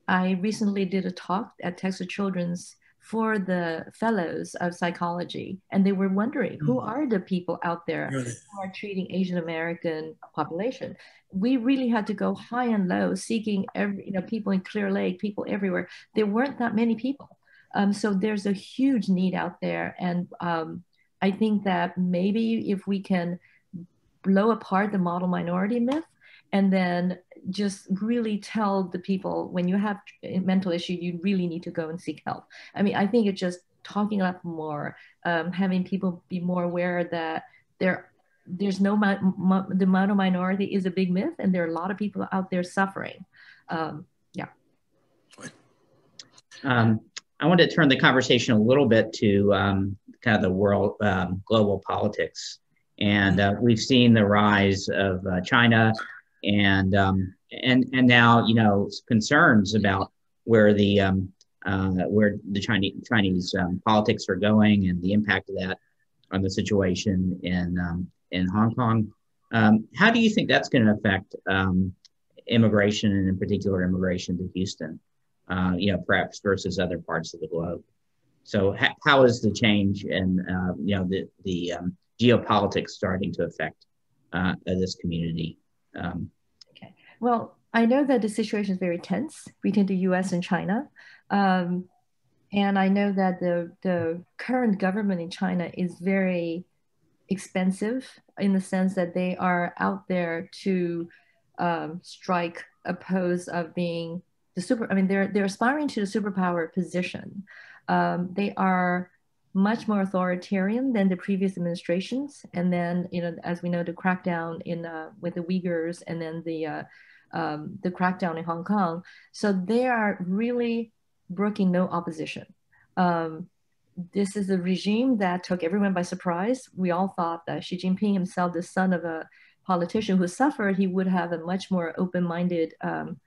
I recently did a talk at Texas Children's for the fellows of psychology, and they were wondering, who are the people out there who are treating Asian American population? We really had to go high and low, seeking every, you know, people in Clear Lake, people everywhere. There weren't that many people. Um, so there's a huge need out there. And um, I think that maybe if we can blow apart the model minority myth and then just really tell the people, when you have a mental issue, you really need to go and seek help. I mean, I think it's just talking up more, um, having people be more aware that there, there's no, mi mi the model minority is a big myth, and there are a lot of people out there suffering. Um, yeah. Um, I want to turn the conversation a little bit to um, kind of the world, um, global politics. And uh, we've seen the rise of uh, China and, um, and, and now, you know, concerns about where the, um, uh, where the Chinese, Chinese um, politics are going and the impact of that on the situation in, um, in Hong Kong. Um, how do you think that's going to affect um, immigration, and in particular immigration to Houston, uh, you know, perhaps versus other parts of the globe? So ha how is the change in, uh, you know, the, the um, geopolitics starting to affect uh, this community? Um, okay. Well, I know that the situation is very tense between the U S and China. Um, and I know that the, the current government in China is very expensive in the sense that they are out there to um, strike a pose of being the super, I mean, they're, they're aspiring to the superpower position. Um, they are much more authoritarian than the previous administrations. And then, you know, as we know, the crackdown in, uh, with the Uyghurs, and then the, uh, um, the crackdown in Hong Kong. So they are really brooking no opposition. Um, this is a regime that took everyone by surprise. We all thought that Xi Jinping himself, the son of a politician who suffered, he would have a much more open-minded um,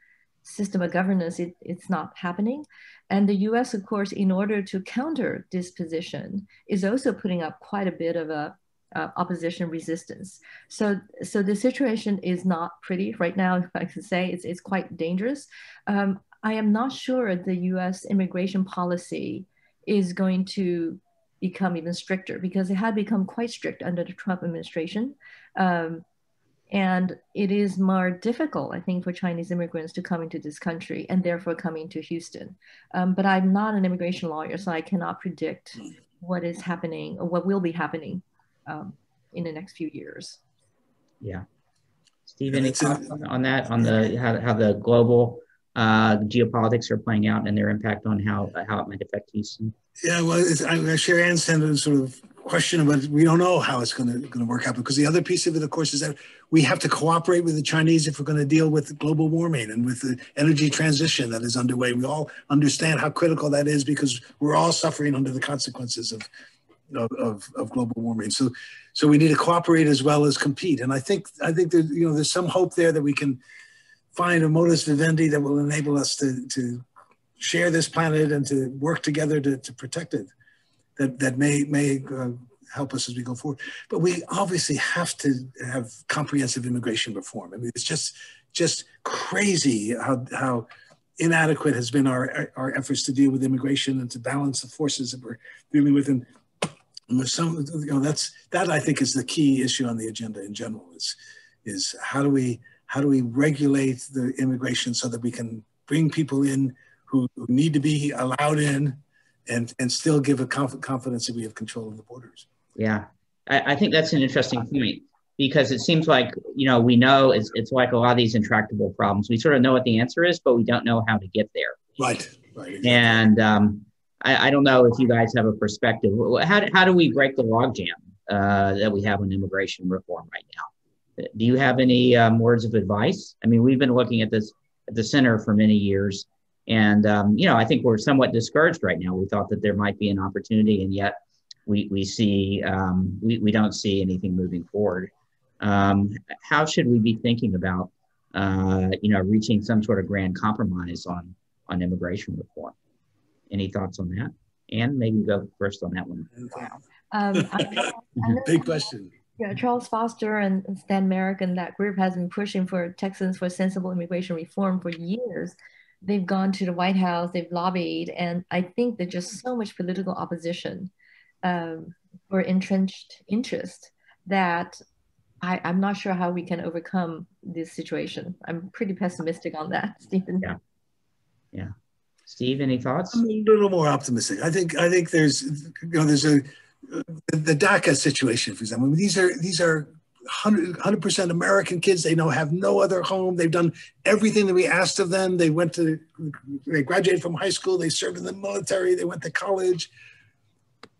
system of governance. It, it's not happening. And the U S, of course, in order to counter this position, is also putting up quite a bit of a uh, opposition resistance. So, so the situation is not pretty right now, if I can say, it's, it's quite dangerous. Um, I am not sure the U S immigration policy is going to become even stricter, because it had become quite strict under the Trump administration. Um, and it is more difficult, I think, for Chinese immigrants to come into this country and therefore coming to Houston. Um, but I'm not an immigration lawyer, so I cannot predict what is happening or what will be happening um, in the next few years. Yeah. Steve, any thoughts on that, on the how, how the global Uh, geopolitics are playing out and their impact on how uh, how it might affect Houston? Yeah, well, it's, I'm going to share Anne's sort of question about we don't know how it's going to going to work out, because the other piece of it, of course, is that we have to cooperate with the Chinese if we're going to deal with global warming and with the energy transition that is underway. We all understand how critical that is, because we're all suffering under the consequences of of, of global warming. So, so we need to cooperate as well as compete. And I think I think there's you know there's some hope there that we can find a modus vivendi that will enable us to, to share this planet and to work together to, to protect it, that, that may, may uh, help us as we go forward. But we obviously have to have comprehensive immigration reform. I mean, it's just, just crazy how, how inadequate has been our, our efforts to deal with immigration and to balance the forces that we're dealing with. And some, you know, that's, that I think is the key issue on the agenda in general, is, is how do we How do we regulate the immigration so that we can bring people in who, who need to be allowed in, and, and still give a conf confidence that we have control of the borders? Yeah, I, I think that's an interesting point, because it seems like, you know, we know it's, it's like a lot of these intractable problems. We sort of know what the answer is, but we don't know how to get there. Right, right. Exactly. And um, I, I don't know if you guys have a perspective. How do, how do we break the logjam uh, that we have on immigration reform right now? Do you have any um, words of advice? I mean, we've been looking at this at the center for many years, and um, you know, I think we're somewhat discouraged right now. We thought that there might be an opportunity, and yet we we see um, we we don't see anything moving forward. Um, how should we be thinking about uh, you know reaching some sort of grand compromise on on immigration reform? Any thoughts on that? And maybe go first on that one. Wow, um, I, I big question. Yeah, Charles Foster and Stan Merrick and that group has been pushing for Texans for sensible immigration reform for years. They've gone to the White House, they've lobbied, and I think there's just so much political opposition um, or entrenched interest that I, I'm not sure how we can overcome this situation. I'm pretty pessimistic on that, Stephen. Yeah, yeah. Steve, any thoughts? I'm a little more optimistic. I think I think there's you know there's a the DACA situation, for example. I mean, these are these are one hundred percent American kids. They now have no other home. They've done everything that we asked of them. They went to, they graduated from high school. They served in the military. They went to college,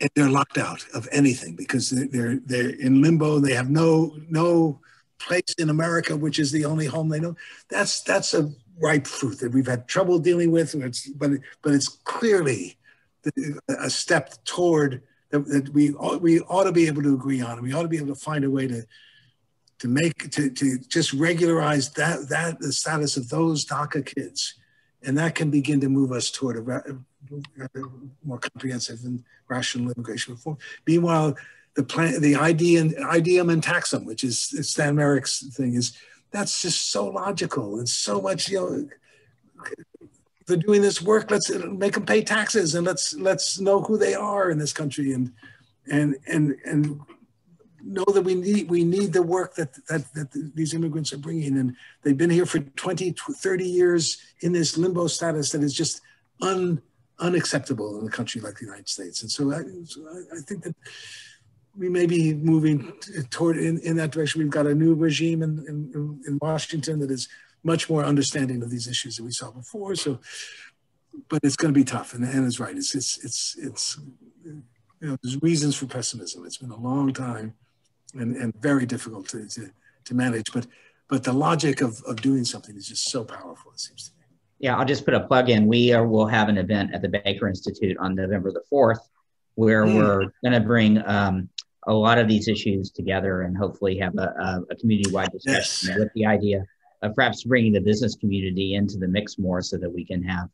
and they're locked out of anything because they're they're in limbo. They have no no place in America, which is the only home they know. That's that's a ripe fruit that we've had trouble dealing with. It's, but but it's clearly a step toward that, that we ought, we ought to be able to agree on, and we ought to be able to find a way to. to make, to, to just regularize that, that the status of those DACA kids. And that can begin to move us toward a, a more comprehensive and rational immigration reform. Meanwhile, the plan, the I D M and taxum, which is Stan Merrick's thing, is that's just so logical. It's so much, you know, they're doing this work, let's make them pay taxes and let's let's know who they are in this country and, and, and, and, know that we need we need the work that, that that these immigrants are bringing, and they've been here for twenty, thirty years in this limbo status that is just un, unacceptable in a country like the United States. And so I, so I think that we may be moving toward in, in that direction. We've got a new regime in, in, in Washington that is much more understanding of these issues than we saw before. So, but it's going to be tough. And Anne is right. It's it's it's it's you know, there's reasons for pessimism. It's been a long time. And, and very difficult to, to, to manage, but but the logic of, of doing something is just so powerful, it seems to me. Yeah, I'll just put a plug in. We are, will have an event at the Baker Institute on November the fourth, where mm. we're going to bring um, a lot of these issues together and hopefully have a, a community-wide discussion yes. with the idea of perhaps bringing the business community into the mix more so that we can have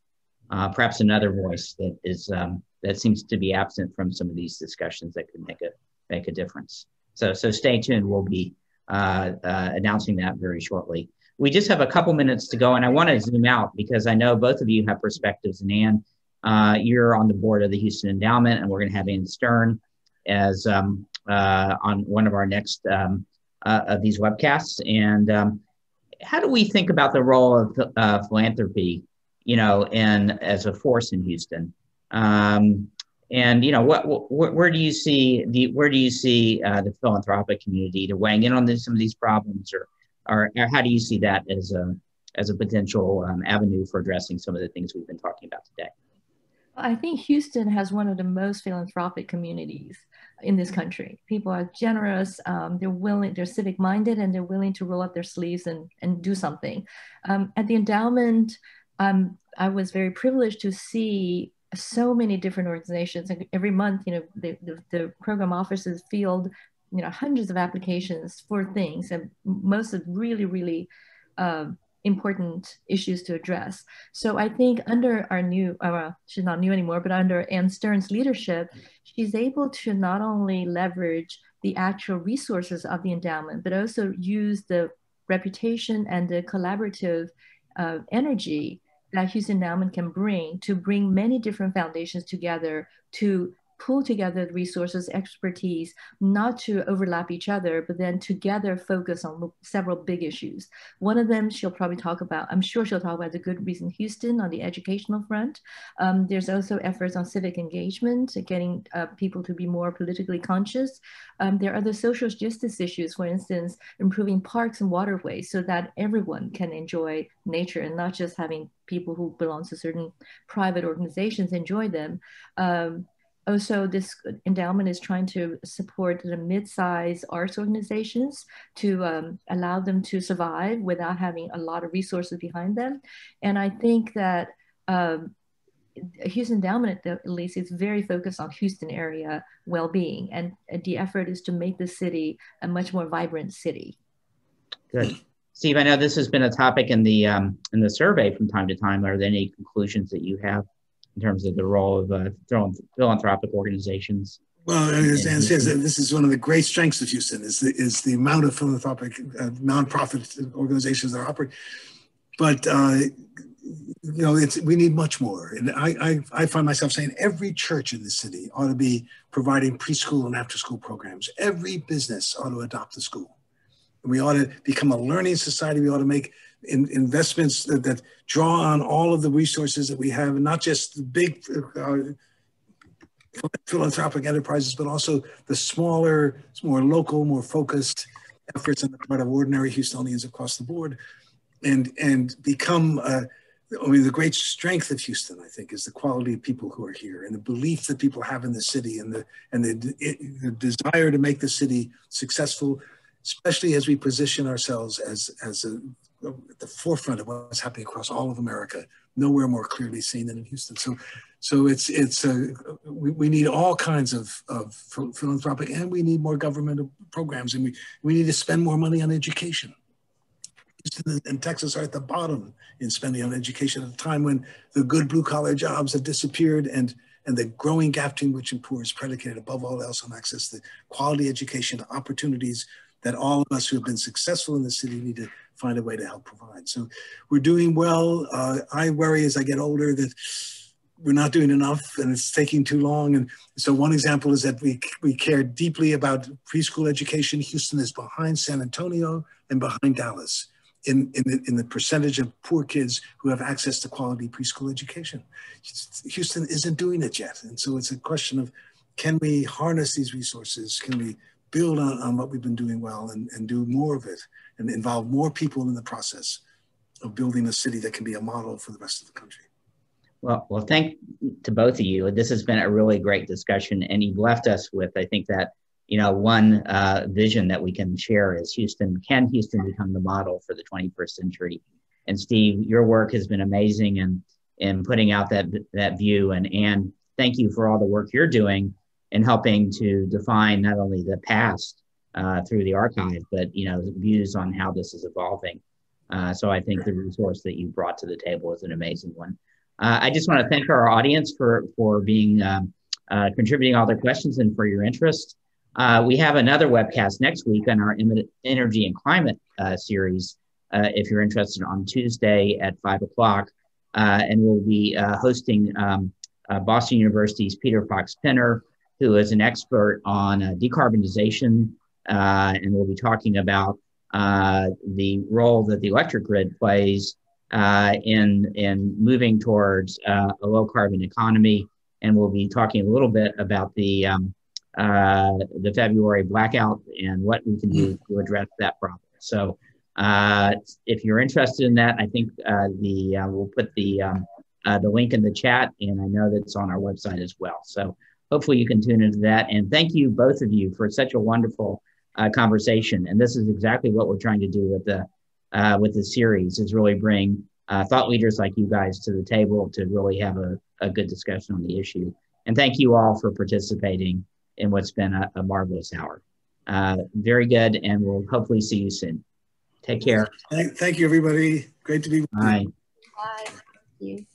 uh, perhaps another voice that is um, that seems to be absent from some of these discussions that could make a, make a difference. So, so stay tuned. We'll be uh, uh, announcing that very shortly. We just have a couple minutes to go, and I want to zoom out because I know both of you have perspectives. And Anne, uh, you're on the board of the Houston Endowment, and we're going to have Anne Stern as um, uh, on one of our next um, uh, of these webcasts. And um, how do we think about the role of uh, philanthropy, you know, in as a force in Houston? Um, And you know, what, what, where do you see the where do you see uh, the philanthropic community to weighing in on this, some of these problems, or, or or how do you see that as a as a potential um, avenue for addressing some of the things we've been talking about today? I think Houston has one of the most philanthropic communities in this country. People are generous, um, they're willing, they're civic-minded, and they're willing to roll up their sleeves and and do something. Um, at the endowment, um, I was very privileged to see so many different organizations, and every month, you know, the, the, the program offices field, you know, hundreds of applications for things, and most of really, really uh, important issues to address. So I think under our new, uh, she's not new anymore, but under Anne Stern's leadership, she's able to not only leverage the actual resources of the endowment, but also use the reputation and the collaborative uh, energy that Houston Endowment can bring to bring many different foundations together to pull together the resources, expertise, not to overlap each other, but then together focus on several big issues. One of them she'll probably talk about, I'm sure she'll talk about the good reason Houston on the educational front. Um, there's also efforts on civic engagement, getting uh, people to be more politically conscious. Um, there are other social justice issues, for instance, improving parks and waterways so that everyone can enjoy nature and not just having people who belong to certain private organizations enjoy them. Um, Also, this endowment is trying to support the mid-sized arts organizations to um, allow them to survive without having a lot of resources behind them. And I think that um, Houston Endowment, at least, is very focused on Houston area well-being. And the effort is to make the city a much more vibrant city. Good. Steve, I know this has been a topic in the, um, in the survey from time to time. Are there any conclusions that you have in terms of the role of uh, philanthropic organizations? Well, as Anne says, this is one of the great strengths of Houston, is the, is the amount of philanthropic uh, nonprofit organizations that operate. But, uh, you know, it's, we need much more. And I, I, I find myself saying every church in the city ought to be providing preschool and after-school programs. Every business ought to adopt the school. We ought to become a learning society. We ought to make in, investments that, that draw on all of the resources that we have, and not just the big uh, philanthropic enterprises, but also the smaller, more local, more focused efforts on the part of ordinary Houstonians across the board, and and become, uh, I mean, the great strength of Houston, I think, is the quality of people who are here and the belief that people have in the city, and the and the, it, the desire to make the city successful, especially as we position ourselves as, as a, at the forefront of what's happening across all of America, nowhere more clearly seen than in Houston. So, so it's, it's a, we, we need all kinds of, of philanthropic, and we need more governmental programs, and we, we need to spend more money on education. Houston and Texas are at the bottom in spending on education at a time when the good blue collar jobs have disappeared, and and the growing gap between rich and poor is predicated above all else on access to quality education opportunities that all of us who have been successful in the city need to find a way to help provide. So we're doing well. Uh, I worry as I get older that we're not doing enough, and it's taking too long. And so one example is that we, we care deeply about preschool education. Houston is behind San Antonio and behind Dallas in, in, the, in the percentage of poor kids who have access to quality preschool education. Houston isn't doing it yet. And so it's a question of, can we harness these resources? Can we build on, on what we've been doing well, and, and do more of it, and involve more people in the process of building a city that can be a model for the rest of the country? Well, well, thank to both of you. This has been a really great discussion, and you've left us with, I think, that, you know, one uh, vision that we can share is Houston, can Houston become the model for the twenty-first century? And Steve, your work has been amazing in, in putting out that, that view, and Anne, thank you for all the work you're doing and helping to define not only the past uh, through the archive, but, you know, views on how this is evolving. Uh, so I think the resource that you brought to the table is an amazing one. Uh, I just want to thank our audience for, for being, um, uh, contributing all their questions and for your interest. Uh, we have another webcast next week on our energy and climate uh, series, uh, if you're interested, on Tuesday at five o'clock. Uh, and we'll be uh, hosting um, uh, Boston University's Peter Fox Pinner, who is an expert on uh, decarbonization, uh, and we'll be talking about uh, the role that the electric grid plays uh, in, in moving towards uh, a low-carbon economy. And we'll be talking a little bit about the, um, uh, the February blackout and what we can do to address that problem. So uh, if you're interested in that, I think uh, the, uh, we'll put the, um, uh, the link in the chat, and I know that's on our website as well. So hopefully you can tune into that. And thank you, both of you, for such a wonderful uh, conversation. And this is exactly what we're trying to do with the, uh, with the series, is really bring uh, thought leaders like you guys to the table to really have a, a good discussion on the issue. And thank you all for participating in what's been a, a marvelous hour. Uh, very good, and we'll hopefully see you soon. Take care. Thank you, everybody. Great to be with you. Bye. Bye. Thank you.